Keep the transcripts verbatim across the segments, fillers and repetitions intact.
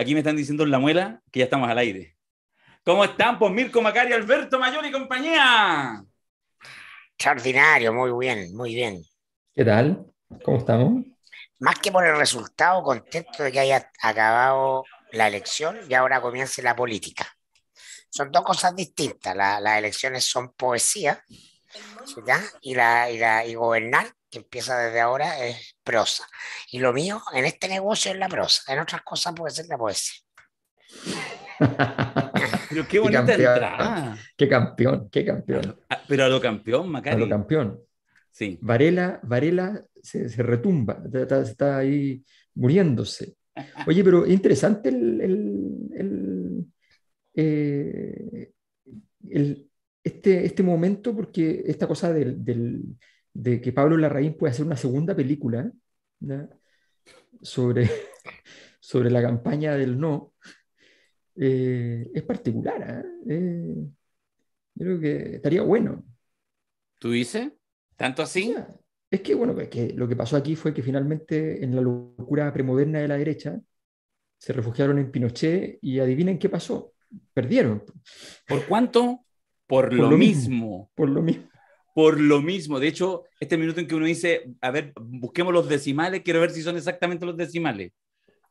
Aquí me están diciendo en la muela que ya estamos al aire. ¿Cómo están? Pues Mirko Macari, Alberto Mayor y compañía. Extraordinario, muy bien, muy bien. ¿Qué tal? ¿Cómo estamos? Más que por el resultado, contento de que haya acabado la elección y ahora comience la política. Son dos cosas distintas. La, las elecciones son poesía, ¿verdad? Y, la, y, la, y gobernar, que empieza desde ahora, es prosa. Y lo mío en este negocio es la prosa. En otras cosas puede ser la poesía. Pero qué bonita qué entrada. Qué campeón, qué campeón. A, pero a lo campeón, Macari. A lo campeón. Sí. Varela, Varela se, se retumba, está, está ahí muriéndose. Oye, pero es interesante el, el, el, eh, el, este, este momento, porque esta cosa del, del, de que Pablo Larraín puede hacer una segunda película, ¿no? sobre, sobre la campaña del no, eh, es particular, ¿eh? Eh, yo creo que estaría bueno. ¿Tú dices? ¿Tanto así? O sea, es que, bueno, es que lo que pasó aquí fue que finalmente en la locura premoderna de la derecha se refugiaron en Pinochet y adivinen qué pasó. Perdieron. ¿Por cuánto? Por, por lo, lo mismo. mismo. Por lo mismo. Por lo mismo. De hecho, este minuto en que uno dice, a ver, busquemos los decimales, quiero ver si son exactamente los decimales.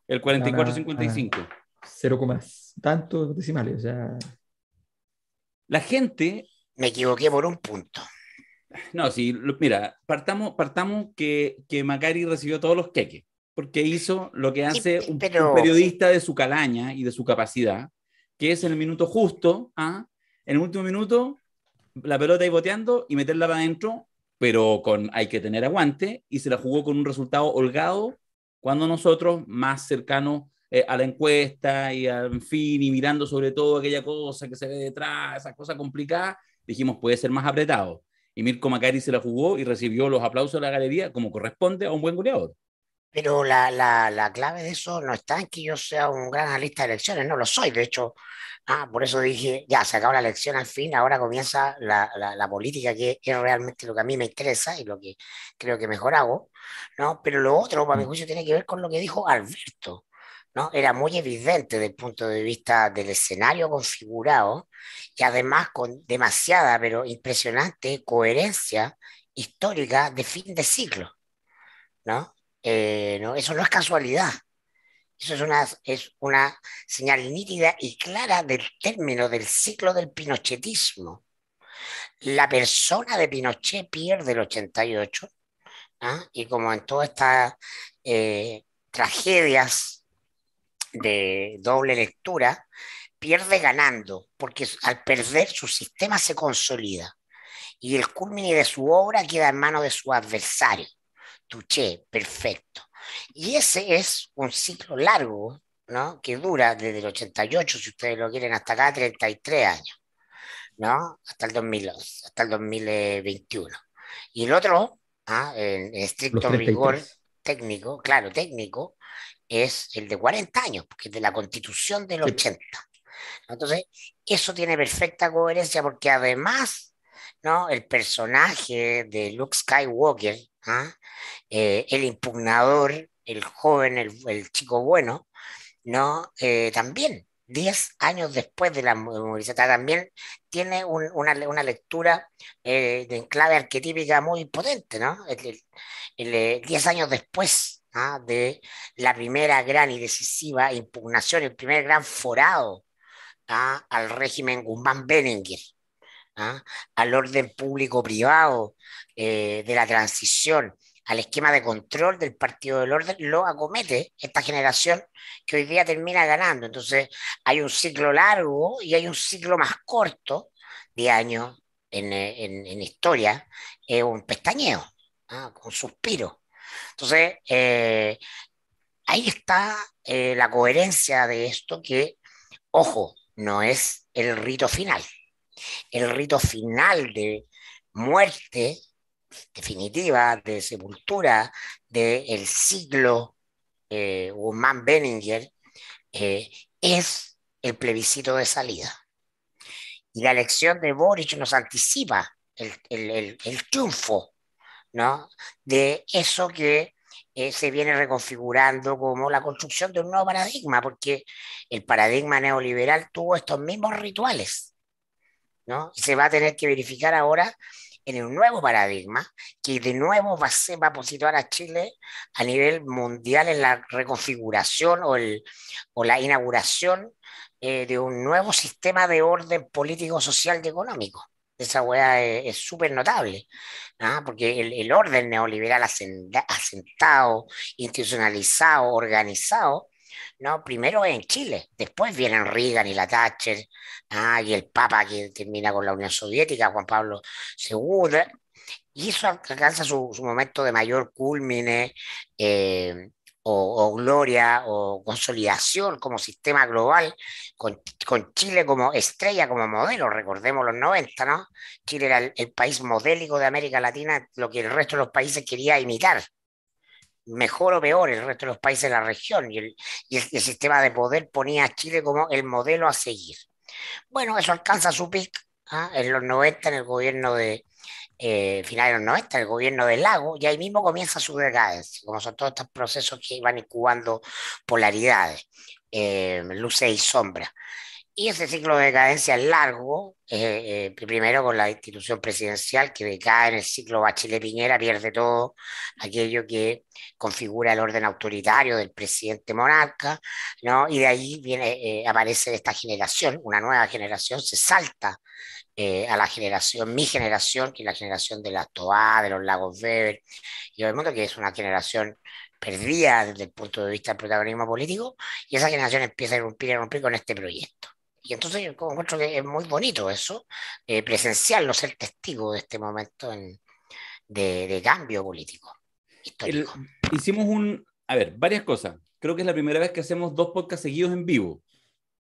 El cuarenta y cuatro, cincuenta y cinco. Cero comas. Tantos decimales. O sea... La gente... Me equivoqué por un punto. No, sí, mira, partamos, partamos que, que Macari recibió todos los queques, porque hizo lo que hace sí, pero... un periodista de su calaña y de su capacidad, que es en el minuto justo, ¿ah? En el último minuto, la pelota ahí boteando y meterla para adentro, pero con, hay que tener aguante, y se la jugó con un resultado holgado, cuando nosotros, más cercanos eh, a la encuesta y al en fin, y mirando sobre todo aquella cosa que se ve detrás, esa cosa complicada, dijimos, puede ser más apretado. Y Mirko Macari se la jugó y recibió los aplausos de la galería como corresponde a un buen goleador. Pero la, la, la clave de eso no está en que yo sea un gran analista de elecciones, no lo soy. De hecho, ah, por eso dije, ya, se acabó la elección al fin, ahora comienza la, la, la política, que es realmente lo que a mí me interesa y lo que creo que mejor hago, ¿no? Pero lo otro, para mi juicio, tiene que ver con lo que dijo Alberto, ¿no? Era muy evidente desde el punto de vista del escenario configurado, y además con demasiada, pero impresionante, coherencia histórica de fin de ciclo, ¿no? Eh, ¿no? Eso no es casualidad. Eso es una, es una señal nítida y clara del término del ciclo del pinochetismo. La persona de Pinochet pierde el ochenta y ocho, ¿ah? Y como en todas estas eh, tragedias de doble lectura, pierde ganando, porque al perder su sistema se consolida y el culmine de su obra queda en manos de su adversario. Touché, perfecto. Y ese es un ciclo largo, ¿no? Que dura desde el ochenta y ocho, si ustedes lo quieren, hasta acá, treinta y tres años, ¿no? Hasta el dos mil once, hasta el dos mil veintiuno. Y el otro, ¿ah? En estricto rigor técnico, claro, técnico, es el de cuarenta años, porque es de la Constitución del ochenta. Entonces, eso tiene perfecta coherencia, porque además, ¿no? El personaje de Luke Skywalker, ¿ah? eh, el impugnador, el joven, el, el chico bueno, ¿no? Eh, también, diez años después de la movilización, también tiene un, una, una lectura eh, de enclave arquetípica muy potente, ¿no? diez años después de la primera gran y decisiva impugnación, el primer gran forado, ¿ah? Al régimen Guzmán-Beninger, ¿ah? Al orden público-privado, eh, de la transición, al esquema de control del partido del orden, lo acomete esta generación que hoy día termina ganando. Entonces hay un ciclo largo y hay un ciclo más corto de años en, en, en historia, eh, un pestañeo, ¿ah? Un suspiro. Entonces, eh, ahí está eh, la coherencia de esto que, ojo, no es el rito final. El rito final de muerte definitiva, de sepultura del siglo eh, Guzmán-Beninger, eh, es el plebiscito de salida. Y la elección de Boric nos anticipa el, el, el, el triunfo, ¿no? De eso que eh, se viene reconfigurando como la construcción de un nuevo paradigma, porque el paradigma neoliberal tuvo estos mismos rituales, ¿no? Y se va a tener que verificar ahora en un nuevo paradigma, que de nuevo va a, ser, va a posicionar a Chile a nivel mundial en la reconfiguración o, el, o la inauguración eh, de un nuevo sistema de orden político, social y económico. Esa hueá es súper notable, ¿no? Porque el, el orden neoliberal asenda, asentado, institucionalizado, organizado, ¿no? Primero en Chile, después vienen Reagan y la Thatcher, ¿no? Y el Papa que termina con la Unión Soviética, Juan Pablo segundo, y eso alcanza su, su momento de mayor culmine eh, o, o gloria o consolidación como sistema global, con, con Chile como estrella, como modelo. Recordemos los noventa, ¿no? Chile era el, el país modélico de América Latina, lo que el resto de los países quería imitar. Mejor o peor el resto de los países de la región, y el, y el, el sistema de poder ponía a Chile como el modelo a seguir. Bueno, eso alcanza su pic, ¿ah? En los noventa, en el gobierno de eh, finales de los noventa, en el gobierno de Lago, y ahí mismo comienza su decadencia, como son todos estos procesos que van incubando polaridades, eh, luces y sombras. Y ese ciclo de decadencia es largo, eh, eh, primero con la institución presidencial que decae en el ciclo Bachelet-Piñera, pierde todo aquello que configura el orden autoritario del presidente monarca, ¿no? Y de ahí viene, eh, aparece esta generación, una nueva generación, se salta eh, a la generación, mi generación, que es la generación de las Toá, de los Lagos Weber, y todo el mundo, que es una generación perdida desde el punto de vista del protagonismo político, y esa generación empieza a irrumpir, a irrumpir con este proyecto. Y entonces yo encuentro que es muy bonito eso, eh, presenciarlo, ser testigo de este momento en, de, de cambio político, histórico. El, hicimos un, a ver, varias cosas. Creo que es la primera vez que hacemos dos podcasts seguidos en vivo.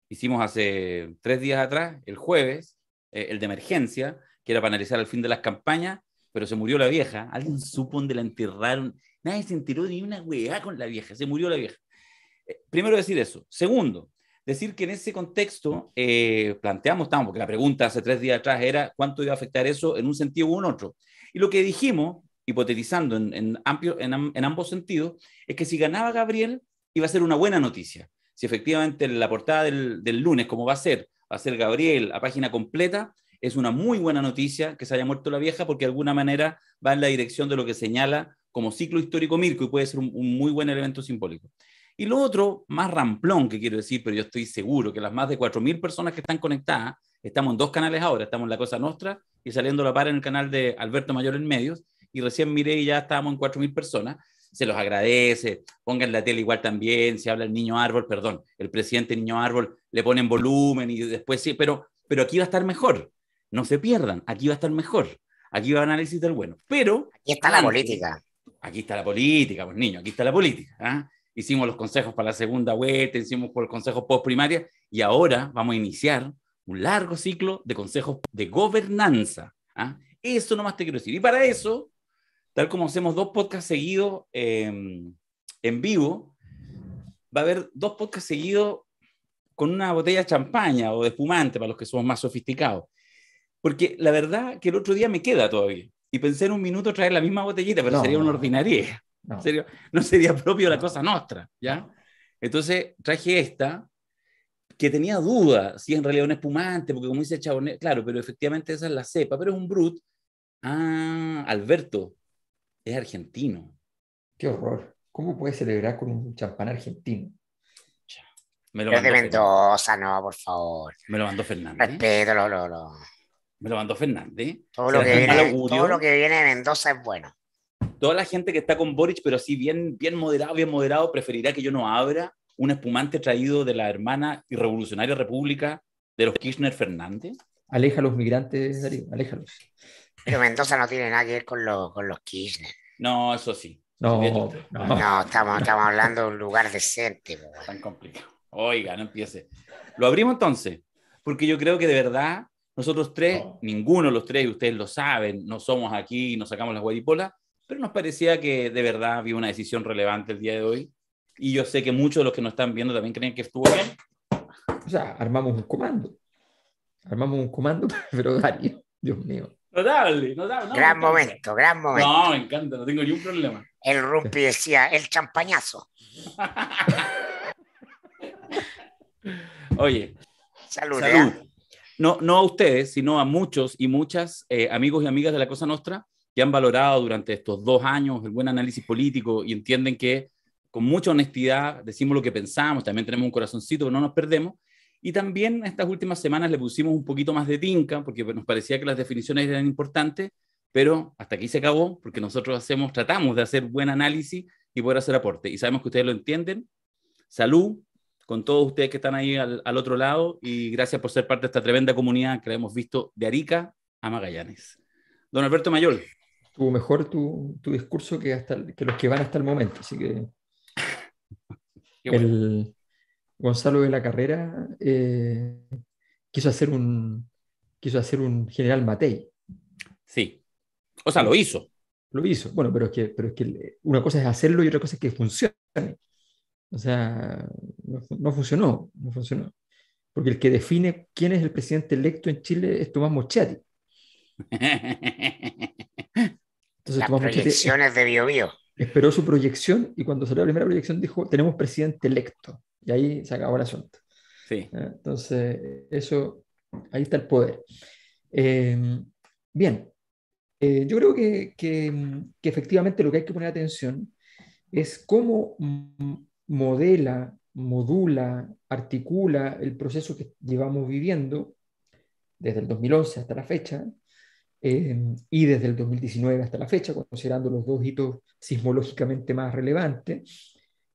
Hicimos hace tres días atrás, el jueves, eh, el de emergencia, que era para analizar el fin de las campañas, pero se murió la vieja. Alguien supo dónde la enterraron. Nadie se enteró ni una hueá con la vieja. Se murió la vieja. Eh, primero decir eso. Segundo, decir que en ese contexto eh, planteamos, estamos, porque la pregunta hace tres días atrás era cuánto iba a afectar eso en un sentido u en otro. Y lo que dijimos, hipotetizando en, en, amplio, en, en ambos sentidos, es que si ganaba Gabriel iba a ser una buena noticia. Si efectivamente la portada del, del lunes, como va a ser, va a ser Gabriel a página completa, es una muy buena noticia que se haya muerto la vieja, porque de alguna manera va en la dirección de lo que señala como ciclo histórico Mirko, y puede ser un, un muy buen elemento simbólico. Y lo otro, más ramplón que quiero decir, pero yo estoy seguro que las más de cuatro mil personas que están conectadas, estamos en dos canales ahora, estamos en La Cosa Nostra y Saliendo la Par en el canal de Alberto Mayor en Medios, y recién miré y ya estábamos en cuatro mil personas, se los agradece, pongan la tele igual también, se habla el Niño Árbol, perdón, el presidente Niño Árbol, le ponen volumen y después sí, pero, pero aquí va a estar mejor, no se pierdan, aquí va a estar mejor, aquí va análisis del bueno, pero... Aquí está la política. Aquí está la política, pues niño, aquí está la política. ¿Ah? Hicimos los consejos para la segunda vuelta, hicimos por consejos postprimarios, y ahora vamos a iniciar un largo ciclo de consejos de gobernanza. ¿Ah? Eso nomás te quiero decir. Y para eso, tal como hacemos dos podcasts seguidos eh, en vivo, va a haber dos podcasts seguidos con una botella de champaña o de espumante para los que somos más sofisticados. Porque la verdad que el otro día me queda todavía. Y pensé en un minuto traer la misma botellita, pero no, sería una ordinariedad. No. Sería, no sería propio no. La Cosa Nostra, ¿ya? Entonces traje esta, que tenía duda si en realidad un espumante, porque como dice Chabonet, claro, pero efectivamente esa es la cepa, pero es un brut. Ah, Alberto, es argentino. Qué horror. ¿Cómo puedes celebrar con un champán argentino? Ya. Me lo pero mandó de Mendoza, Fernández. No, por favor. Me lo mandó Fernández. Respeto, lo, lo, lo. Me lo mandó Fernández. Todo lo, que viene, todo lo que viene de Mendoza es bueno. Toda la gente que está con Boric, pero así bien, bien moderado, bien moderado, preferirá que yo no abra un espumante traído de la hermana y revolucionaria república de los Kirchner Fernández. Aleja a los migrantes, Darío, aléjalos. Pero Mendoza no tiene nada que ver con, lo, con los Kirchner. No, eso sí. No, no, no. no estamos, estamos hablando de un lugar decente. Pero... Tan complicado. Oiga, no empiece. Lo abrimos entonces, porque yo creo que de verdad... Nosotros tres, no. ninguno de los tres, y ustedes lo saben, no somos aquí, nos sacamos las guaripolas, pero nos parecía que de verdad había una decisión relevante el día de hoy. Y yo sé que muchos de los que nos están viendo también creen que estuvo bien. O sea, armamos un comando. Armamos un comando, pero Darío, Dios mío. Notable, notable. No, gran momento, gran momento. No, me encanta, no tengo ningún problema. el rumpi decía, el champañazo. Oye, salud. salud. No, no a ustedes, sino a muchos y muchas eh, amigos y amigas de La Cosa Nostra que han valorado durante estos dos años el buen análisis político y entienden que con mucha honestidad decimos lo que pensamos, también tenemos un corazoncito, pero no nos perdemos. Y también estas últimas semanas le pusimos un poquito más de tinca, porque nos parecía que las definiciones eran importantes, pero hasta aquí se acabó, porque nosotros hacemos, tratamos de hacer buen análisis y poder hacer aporte. Y sabemos que ustedes lo entienden. Salud con todos ustedes que están ahí al, al otro lado, y gracias por ser parte de esta tremenda comunidad que hemos visto de Arica a Magallanes. Don Alberto Mayor. Tuvo mejor tu, tu discurso que, hasta, que los que van hasta el momento, así que... Bueno. El Gonzalo de la Carrera eh, quiso hacer un quiso hacer un General Matei. Sí, o sea, lo hizo. Lo hizo, bueno, pero es que, pero es que una cosa es hacerlo y otra cosa es que funcione. O sea, no, no funcionó, no funcionó. Porque el que define quién es el presidente electo en Chile es Tomás Moschetti. Entonces, las Tomás proyecciones Moschetti, de Biobío. Esperó su proyección y cuando salió la primera proyección dijo, tenemos presidente electo. Y ahí se acabó el asunto. Sí. Entonces, eso, ahí está el poder. Eh, bien, eh, yo creo que, que, que efectivamente lo que hay que poner atención es cómo modela, modula, articula el proceso que llevamos viviendo desde el dos mil once hasta la fecha, Eh, y desde el dos mil diecinueve hasta la fecha, considerando los dos hitos sismológicamente más relevantes,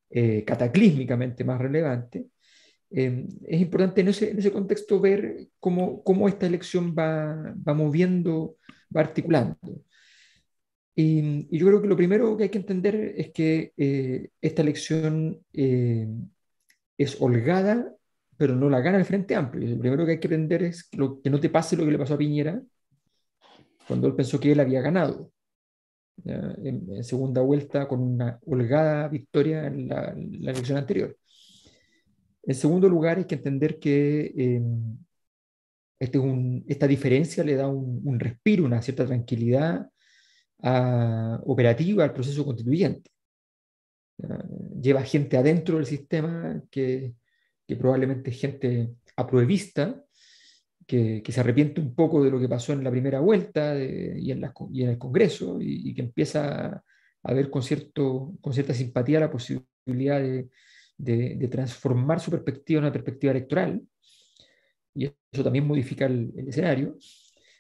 eh, cataclísmicamente más relevantes, eh, es importante en ese, en ese contexto ver cómo, cómo esta elección va, va moviendo, va articulando. Y, y yo creo que lo primero que hay que entender es que eh, esta elección eh, es holgada, pero no la gana el Frente Amplio. Lo primero que hay que aprender es que, lo, que no te pase lo que le pasó a Piñera, cuando él pensó que él había ganado, en, en segunda vuelta con una holgada victoria en la, la elección anterior. En segundo lugar, hay que entender que eh, este es un, esta diferencia le da un, un respiro, una cierta tranquilidad a, operativa al proceso constituyente. Lleva gente adentro del sistema que, que probablemente es gente apruebista, Que, que se arrepiente un poco de lo que pasó en la primera vuelta de, y, en la, y en el Congreso, y, y que empieza a ver con, cierto, con cierta simpatía la posibilidad de, de, de transformar su perspectiva en una perspectiva electoral, y eso también modifica el, el escenario.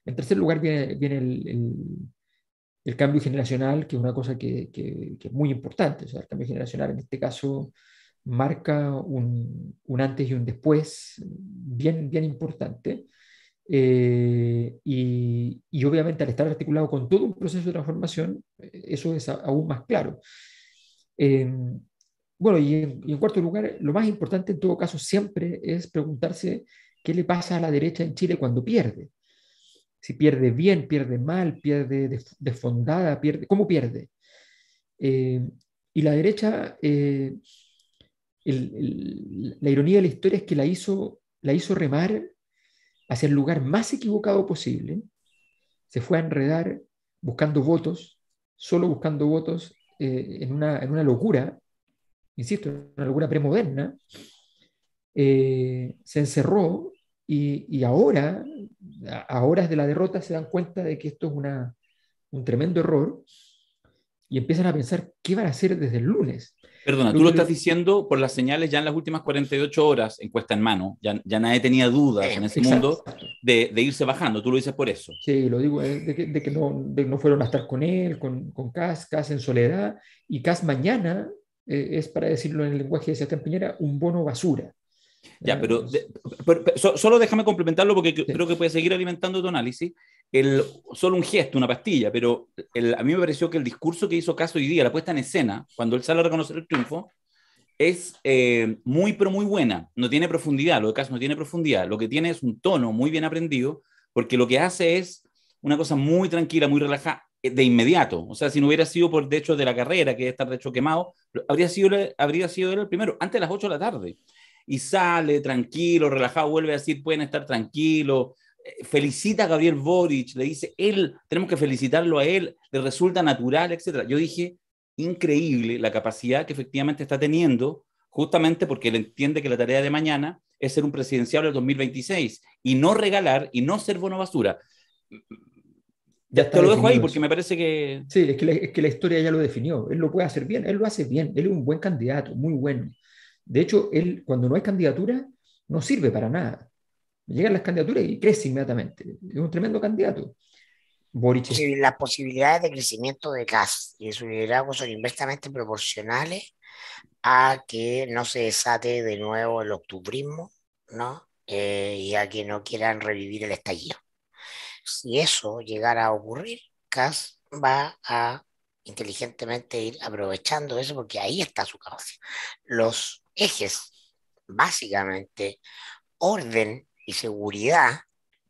En tercer lugar viene, viene el, el, el cambio generacional, que es una cosa que, que, que es muy importante. O sea, el cambio generacional en este caso marca un, un antes y un después bien, bien importante, eh, y, y obviamente al estar articulado con todo un proceso de transformación, eso es a, aún más claro. Eh, bueno, y en, y en cuarto lugar, lo más importante en todo caso siempre es preguntarse qué le pasa a la derecha en Chile cuando pierde. Si pierde bien, pierde mal, pierde desfondada, pierde, ¿cómo pierde? Eh, y la derecha... Eh, El, el, la ironía de la historia es que la hizo, la hizo remar hacia el lugar más equivocado posible. Se fue a enredar buscando votos, solo buscando votos, eh, en, una, en una locura, insisto, una locura premoderna. Eh, se encerró y, y ahora, a horas de la derrota, se dan cuenta de que esto es una, un tremendo error y empiezan a pensar qué van a hacer desde el lunes. Perdona, tú lo estás diciendo por las señales ya en las últimas cuarenta y ocho horas, encuesta en mano, ya, ya nadie tenía dudas en ese Exacto. mundo de, de irse bajando, tú lo dices por eso. Sí, lo digo, de que, de que no, de, no fueron a estar con él, con, con Kass, Kass en soledad, y Kass mañana, eh, es, para decirlo en el lenguaje de Sebastián Piñera, un bono basura. Ya, pero, de, pero, pero so, solo déjame complementarlo porque sí. creo que puede seguir alimentando tu análisis. El, solo un gesto, una pastilla, pero el, a mí me pareció que el discurso que hizo Kass hoy día, la puesta en escena, cuando él sale a reconocer el triunfo, es eh, muy, pero muy buena. No tiene profundidad, lo de Kass no tiene profundidad. Lo que tiene es un tono muy bien aprendido, porque lo que hace es una cosa muy tranquila, muy relajada, de inmediato. O sea, si no hubiera sido por, de hecho, de la carrera, que está de hecho quemado, habría sido, habría sido él el primero, antes de las ocho de la tarde. Y sale tranquilo, relajado, vuelve a decir, pueden estar tranquilos. Felicita a Gabriel Boric, le dice, él, tenemos que felicitarlo a él, le resulta natural, etcétera. Yo dije, increíble la capacidad que efectivamente está teniendo, justamente porque él entiende que la tarea de mañana es ser un presidenciable del dos mil veintiséis y no regalar y no ser bono basura. Ya te lo dejo ahí porque me parece que... Sí, es que, la, es que la historia ya lo definió. Él lo puede hacer bien, él lo hace bien, él es un buen candidato, muy bueno. De hecho, él cuando no hay candidatura no sirve para nada. Llegan las candidaturas y crece inmediatamente. Es un tremendo candidato. Boric. Las posibilidades de crecimiento de Kass y de su liderazgo son inversamente proporcionales a que no se desate de nuevo el octubrismo, ¿no? Eh, y a que no quieran revivir el estallido. Si eso llegara a ocurrir, Kass va a inteligentemente ir aprovechando eso, porque ahí está su capacidad. Los ejes, básicamente, orden y seguridad,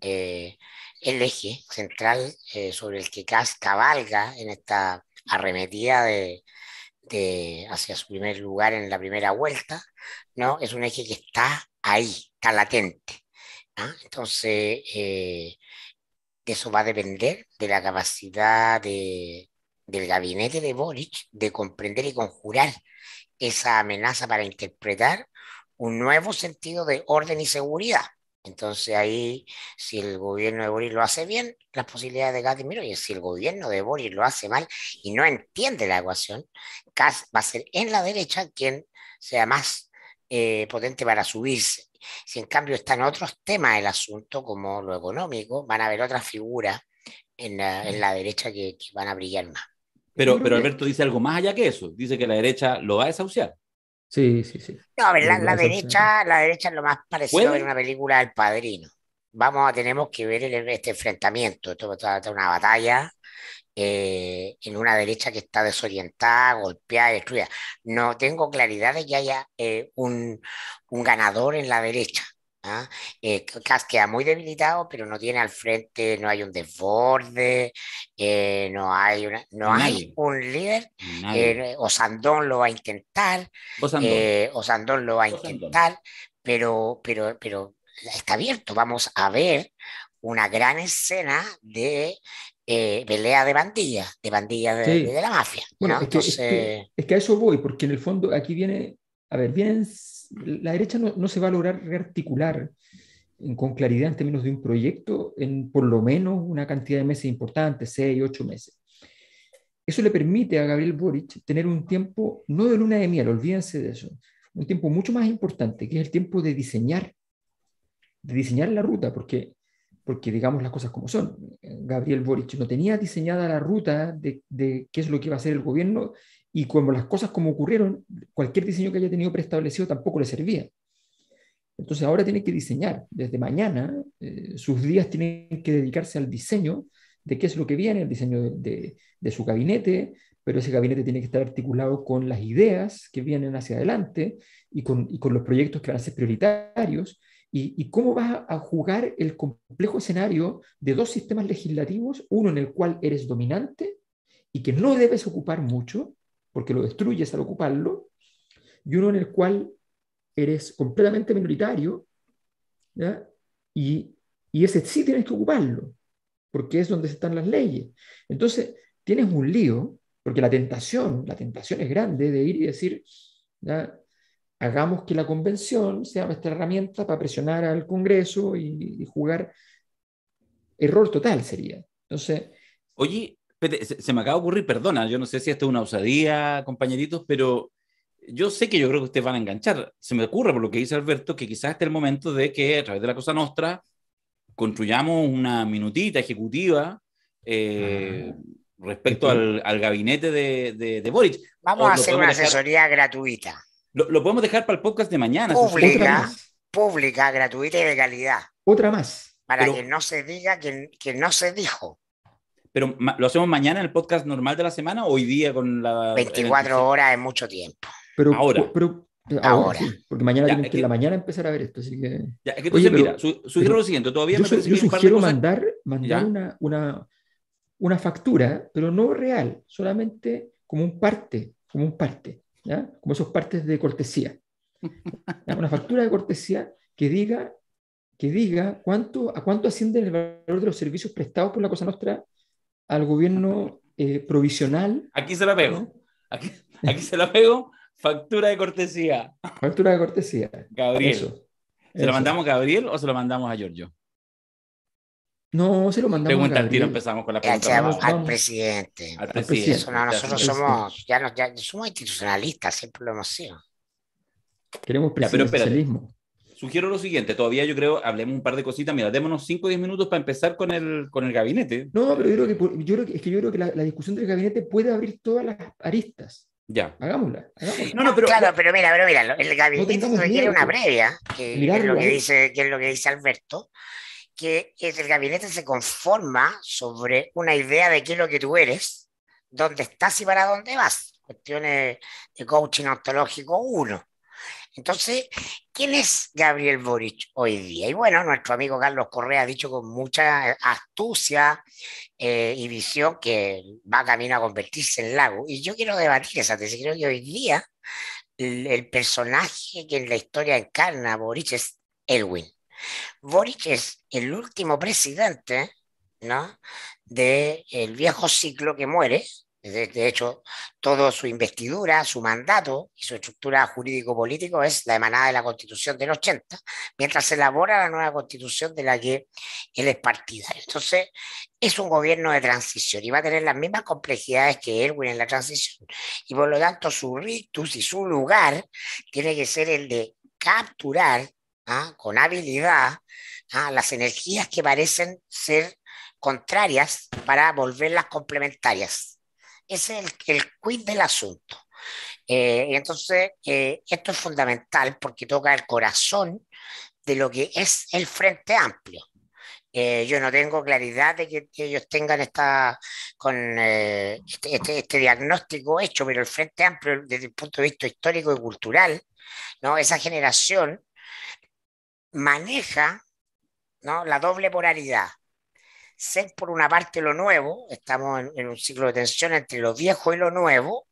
eh, el eje central eh, sobre el que Kass cabalga en esta arremetida de, de hacia su primer lugar en la primera vuelta, ¿no? Es un eje que está ahí, está latente, ¿no? Entonces, eh, eso va a depender de la capacidad de, del gabinete de Boric de comprender y conjurar esa amenaza para interpretar un nuevo sentido de orden y seguridad. Entonces ahí, si el gobierno de Boric lo hace bien, las posibilidades de Kass disminuyen. Si el gobierno de Boric lo hace mal y no entiende la ecuación, Kass va a ser en la derecha quien sea más eh, potente para subirse. Si en cambio están otros temas del asunto, como lo económico, van a haber otras figuras en la, en la derecha que, que van a brillar más. Pero, pero Alberto dice algo más allá que eso. Dice que la derecha lo va a desahuciar. Sí, sí, sí. No, la, la derecha, la derecha es lo más parecido a una película del Padrino. Vamos a tenemos que ver el, este enfrentamiento, esto es una batalla eh, en una derecha que está desorientada, golpeada, destruida. No tengo claridad de que haya eh, un, un ganador en la derecha. ¿Ah? Eh, Kass queda muy debilitado, pero no tiene al frente, no hay un desborde, eh, no hay una, no hay un líder. Eh, Osandón lo va a intentar, Osandón, eh, Osandón lo va a intentar, Osandón. pero pero pero está abierto. Vamos a ver una gran escena de eh, pelea de bandillas, de bandillas de, sí. de, de la mafia. Bueno, ¿no? es, que, Entonces... es, que, es que a eso voy, porque en el fondo aquí viene, a ver, vienen. La derecha no, no se va a lograr rearticular en, con claridad en términos de un proyecto en por lo menos una cantidad de meses importante, seis, ocho meses. Eso le permite a Gabriel Boric tener un tiempo, no de luna de miel, olvídense de eso, un tiempo mucho más importante, que es el tiempo de diseñar, de diseñar la ruta, porque, porque digamos las cosas como son. Gabriel Boric no tenía diseñada la ruta de, de qué es lo que iba a hacer el gobierno. Y como las cosas como ocurrieron, cualquier diseño que haya tenido preestablecido tampoco le servía. Entonces ahora tiene que diseñar. Desde mañana, eh, sus días tienen que dedicarse al diseño de qué es lo que viene, el diseño de, de, de su gabinete, pero ese gabinete tiene que estar articulado con las ideas que vienen hacia adelante y con, y con los proyectos que van a ser prioritarios. Y, y cómo vas a jugar el complejo escenario de dos sistemas legislativos, uno en el cual eres dominante y que no debes ocupar mucho, porque lo destruyes al ocuparlo, y uno en el cual eres completamente minoritario, ¿ya? Y, y ese sí tienes que ocuparlo, porque es donde están las leyes. Entonces, tienes un lío, porque la tentación, la tentación es grande de ir y decir, ¿ya? Hagamos que la convención sea nuestra herramienta para presionar al Congreso y, y jugar. Error total sería. Entonces... Oye... Se me acaba de ocurrir, perdona, yo no sé si esto es una osadía, compañeritos, pero yo sé que yo creo que ustedes van a enganchar. Se me ocurre, por lo que dice Alberto, que quizás este es el momento de que a través de la Cosa Nostra construyamos una minutita ejecutiva eh, ah, respecto al, al gabinete de, de, de Boric. Vamos a hacer una dejar, asesoría gratuita. Lo, lo podemos dejar para el podcast de mañana. Pública, pública, gratuita y de calidad. Otra más. Para pero, que no se diga que, que no se dijo. Pero ¿lo hacemos mañana en el podcast normal de la semana o hoy día con la... veinticuatro horas es mucho tiempo. Pero, ahora. Pero, pero, ahora. ahora. Sí, porque mañana tienen es que en la mañana empezar a ver esto. Así que... Ya, es que entonces, Oye, mira, su, sugiero lo siguiente. Todavía yo me parece yo que sugiero hay un par de mandar, cosas... mandar una, una, una factura, pero no real, solamente como un parte, como un parte, ¿ya? Como esos partes de cortesía. Una factura de cortesía que diga, que diga cuánto, a cuánto asciende el valor de los servicios prestados por la Cosa Nostra al gobierno eh, provisional. Aquí se la pego. Aquí, aquí se la pego. Factura de cortesía. Factura de cortesía. Gabriel. Eso. ¿Se Eso. lo mandamos a Gabriel o se lo mandamos a Giorgio? No, se lo mandamos pregunta a Gabriel. Pregunta al tiro, empezamos con la pregunta. Ya, ya, al presidente. Al presidente. Eso, no, nosotros ya, somos, ya, nos, ya somos institucionalistas, siempre lo hemos sido. Queremos presidencialismo. Sugiero lo siguiente, todavía yo creo, hablemos un par de cositas, mira, démonos cinco o diez minutos para empezar con el, con el gabinete. No, pero yo creo que, yo creo que, es que, yo creo que la, la discusión del gabinete puede abrir todas las aristas. Ya. Hagámosla. hagámosla. No, no, pero, claro, pero mira, pero mira, el gabinete no requiere miedo, una previa, que, mirarlo, es lo que, dice, que es lo que dice Alberto, que el gabinete se conforma sobre una idea de qué es lo que tú eres, dónde estás y para dónde vas. Cuestiones de coaching ontológico uno. Entonces, ¿quién es Gabriel Boric hoy día? Y bueno, nuestro amigo Carlos Correa ha dicho con mucha astucia eh, y visión que va camino a convertirse en lago. Y yo quiero debatir esa tesis. Creo que hoy día el, el personaje que en la historia encarna a Boric es Aylwin. Boric es el último presidente, ¿no?, del viejo ciclo que muere. De, de hecho, toda su investidura, su mandato y su estructura jurídico-político es la emanada de la Constitución del ochenta, mientras se elabora la nueva Constitución de la que él es partidario. Entonces, es un gobierno de transición y va a tener las mismas complejidades que Aylwin en la transición. Y por lo tanto, su rictus y su lugar tiene que ser el de capturar ¿ah? con habilidad ¿ah? las energías que parecen ser contrarias para volverlas complementarias. Ese es el, el quid del asunto. Eh, entonces, eh, esto es fundamental porque toca el corazón de lo que es el Frente Amplio. Eh, yo no tengo claridad de que, que ellos tengan esta, con, eh, este, este, este diagnóstico hecho, pero el Frente Amplio, desde el punto de vista histórico y cultural, ¿no?, esa generación maneja, ¿no?, la doble polaridad. Ser por una parte lo nuevo, estamos en, en un ciclo de tensión entre lo viejo y lo nuevo,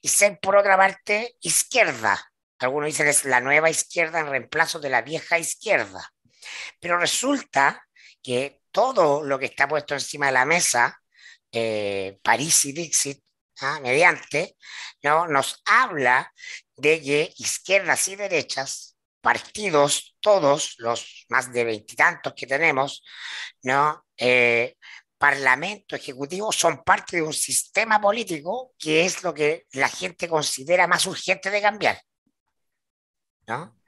y ser por otra parte izquierda, algunos dicen es la nueva izquierda en reemplazo de la vieja izquierda, pero resulta que todo lo que está puesto encima de la mesa, eh, Parisi y Dixit, ¿ah? mediante, ¿no?, nos habla de que izquierdas y derechas, partidos, todos los más de veintitantos que tenemos, ¿no?, Eh, parlamento, ejecutivo, son parte de un sistema político que es lo que la gente considera más urgente de cambiar, ¿no?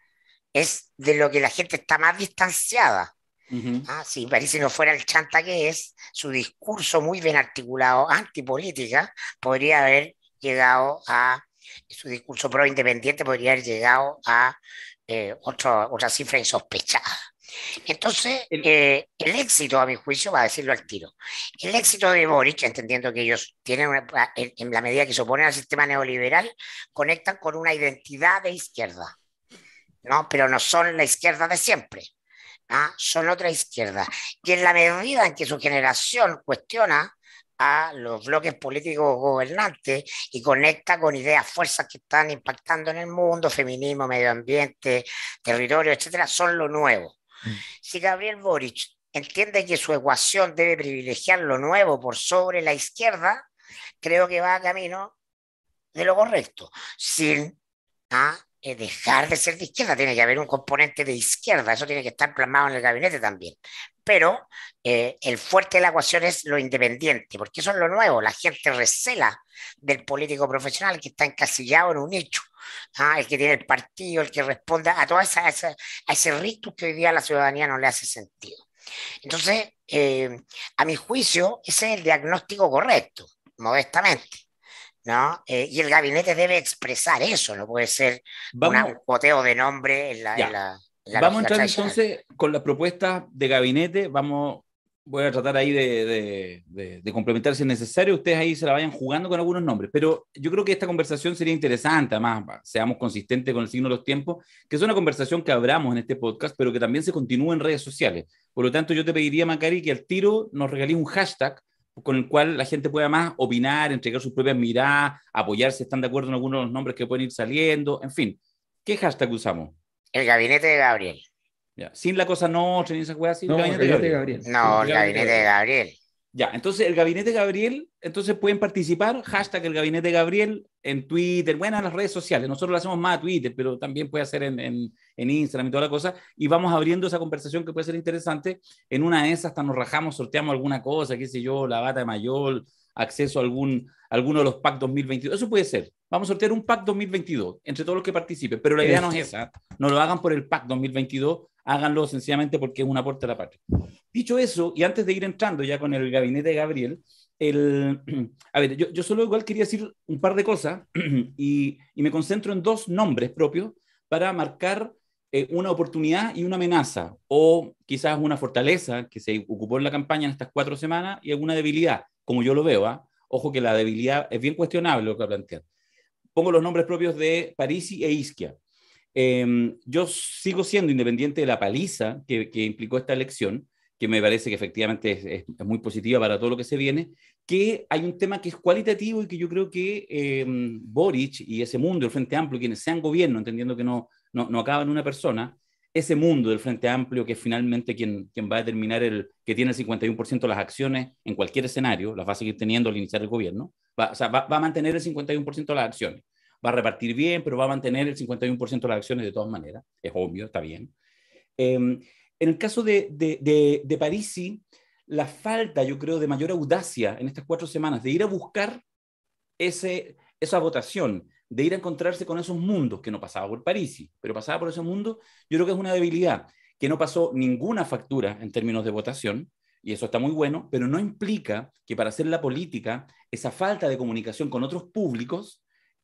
Es de lo que la gente está más distanciada. Uh-huh. Ah, si Parisi no fuera el chanta que es, su discurso muy bien articulado antipolítica podría haber llegado a, su discurso pro independiente podría haber llegado a eh, otro, otra cifra insospechada. Entonces, eh, el éxito, a mi juicio, va a decirlo al tiro, el éxito de Boric, entendiendo que ellos tienen, una, en la medida que se oponen al sistema neoliberal, conectan con una identidad de izquierda, ¿no? Pero no son la izquierda de siempre, ¿no? Son otra izquierda. Y en la medida en que su generación cuestiona a los bloques políticos gobernantes y conecta con ideas, fuerzas que están impactando en el mundo, feminismo, medio ambiente, territorio, etcétera, son lo nuevo. Si Gabriel Boric entiende que su ecuación debe privilegiar lo nuevo por sobre la izquierda, creo que va a camino de lo correcto, sin ¿ah? dejar de ser de izquierda. Tiene que haber un componente de izquierda, eso tiene que estar plasmado en el gabinete también, pero eh, el fuerte de la ecuación es lo independiente, porque eso es lo nuevo. La gente recela del político profesional que está encasillado en un nicho, ¿ah? el que tiene el partido, el que responda a toda esa, esa, a ese rito que hoy día a la ciudadanía no le hace sentido. Entonces, eh, a mi juicio, ese es el diagnóstico correcto, modestamente, ¿no? Eh, y el gabinete debe expresar eso, no puede ser una, un boteo de nombre en la, en la, en la vamos a entrar entonces con las propuestas de gabinete. Vamos, voy a tratar ahí de, de, de, de complementar si es necesario, ustedes ahí se la vayan jugando con algunos nombres, pero yo creo que esta conversación sería interesante, además seamos consistentes con el signo de los tiempos, que es una conversación que abramos en este podcast, pero que también se continúa en redes sociales. Por lo tanto, yo te pediría, Macari, que al tiro nos regales un hashtag con el cual la gente pueda más opinar, entregar sus propias miradas, apoyar si están de acuerdo en algunos de los nombres que pueden ir saliendo, en fin. ¿Qué hashtag usamos? El gabinete de Gabriel. Ya. Sin la cosa no, sin esa hueá, sin no, el gabinete de Gabriel. Gabriel. No, el gabinete de Gabriel. Ya, entonces el Gabinete Gabriel, entonces pueden participar, hashtag el Gabinete Gabriel en Twitter, bueno, en las redes sociales, nosotros lo hacemos más a Twitter, pero también puede hacer en, en, en Instagram y toda la cosa, y vamos abriendo esa conversación que puede ser interesante. En una de esas hasta nos rajamos, sorteamos alguna cosa, qué sé yo, la bata de Mayor, acceso a algún, alguno de los PAC dos mil veintidós, eso puede ser. Vamos a sortear un PAC dos mil veintidós entre todos los que participen, pero la idea no es esa, no lo hagan por el PAC dos mil veintidós, háganlo sencillamente porque es un aporte a la patria. Dicho eso, y antes de ir entrando ya con el Gabinete de Gabriel, el, a ver, yo, yo solo igual quería decir un par de cosas y, y me concentro en dos nombres propios para marcar eh, una oportunidad y una amenaza, o quizás una fortaleza que se ocupó en la campaña en estas cuatro semanas y alguna debilidad, como yo lo veo. ¿eh? Ojo que la debilidad es bien cuestionable lo que plantean. Pongo los nombres propios de Parisi e Izkia. Eh, yo sigo siendo independiente de la paliza que, que implicó esta elección, que me parece que efectivamente es, es, es muy positiva para todo lo que se viene, que hay un tema que es cualitativo y que yo creo que eh, Boric y ese mundo del Frente Amplio, quienes sean gobierno, entendiendo que no, no, no acaba en una persona, ese mundo del Frente Amplio que es finalmente quien, quien va a determinar, el que tiene el cincuenta y uno por ciento de las acciones en cualquier escenario, las va a seguir teniendo al iniciar el gobierno, va, o sea, va, va a mantener el cincuenta y uno por ciento de las acciones. Va a repartir bien, pero va a mantener el cincuenta y uno por ciento de las acciones de todas maneras. Es obvio, está bien. Eh, en el caso de, de, de, de Parisi, la falta, yo creo, de mayor audacia en estas cuatro semanas, de ir a buscar ese, esa votación, de ir a encontrarse con esos mundos, que no pasaba por Parisi, pero pasaba por esos mundos, yo creo que es una debilidad, que no pasó ninguna factura en términos de votación, y eso está muy bueno, pero no implica que para hacer la política, esa falta de comunicación con otros públicos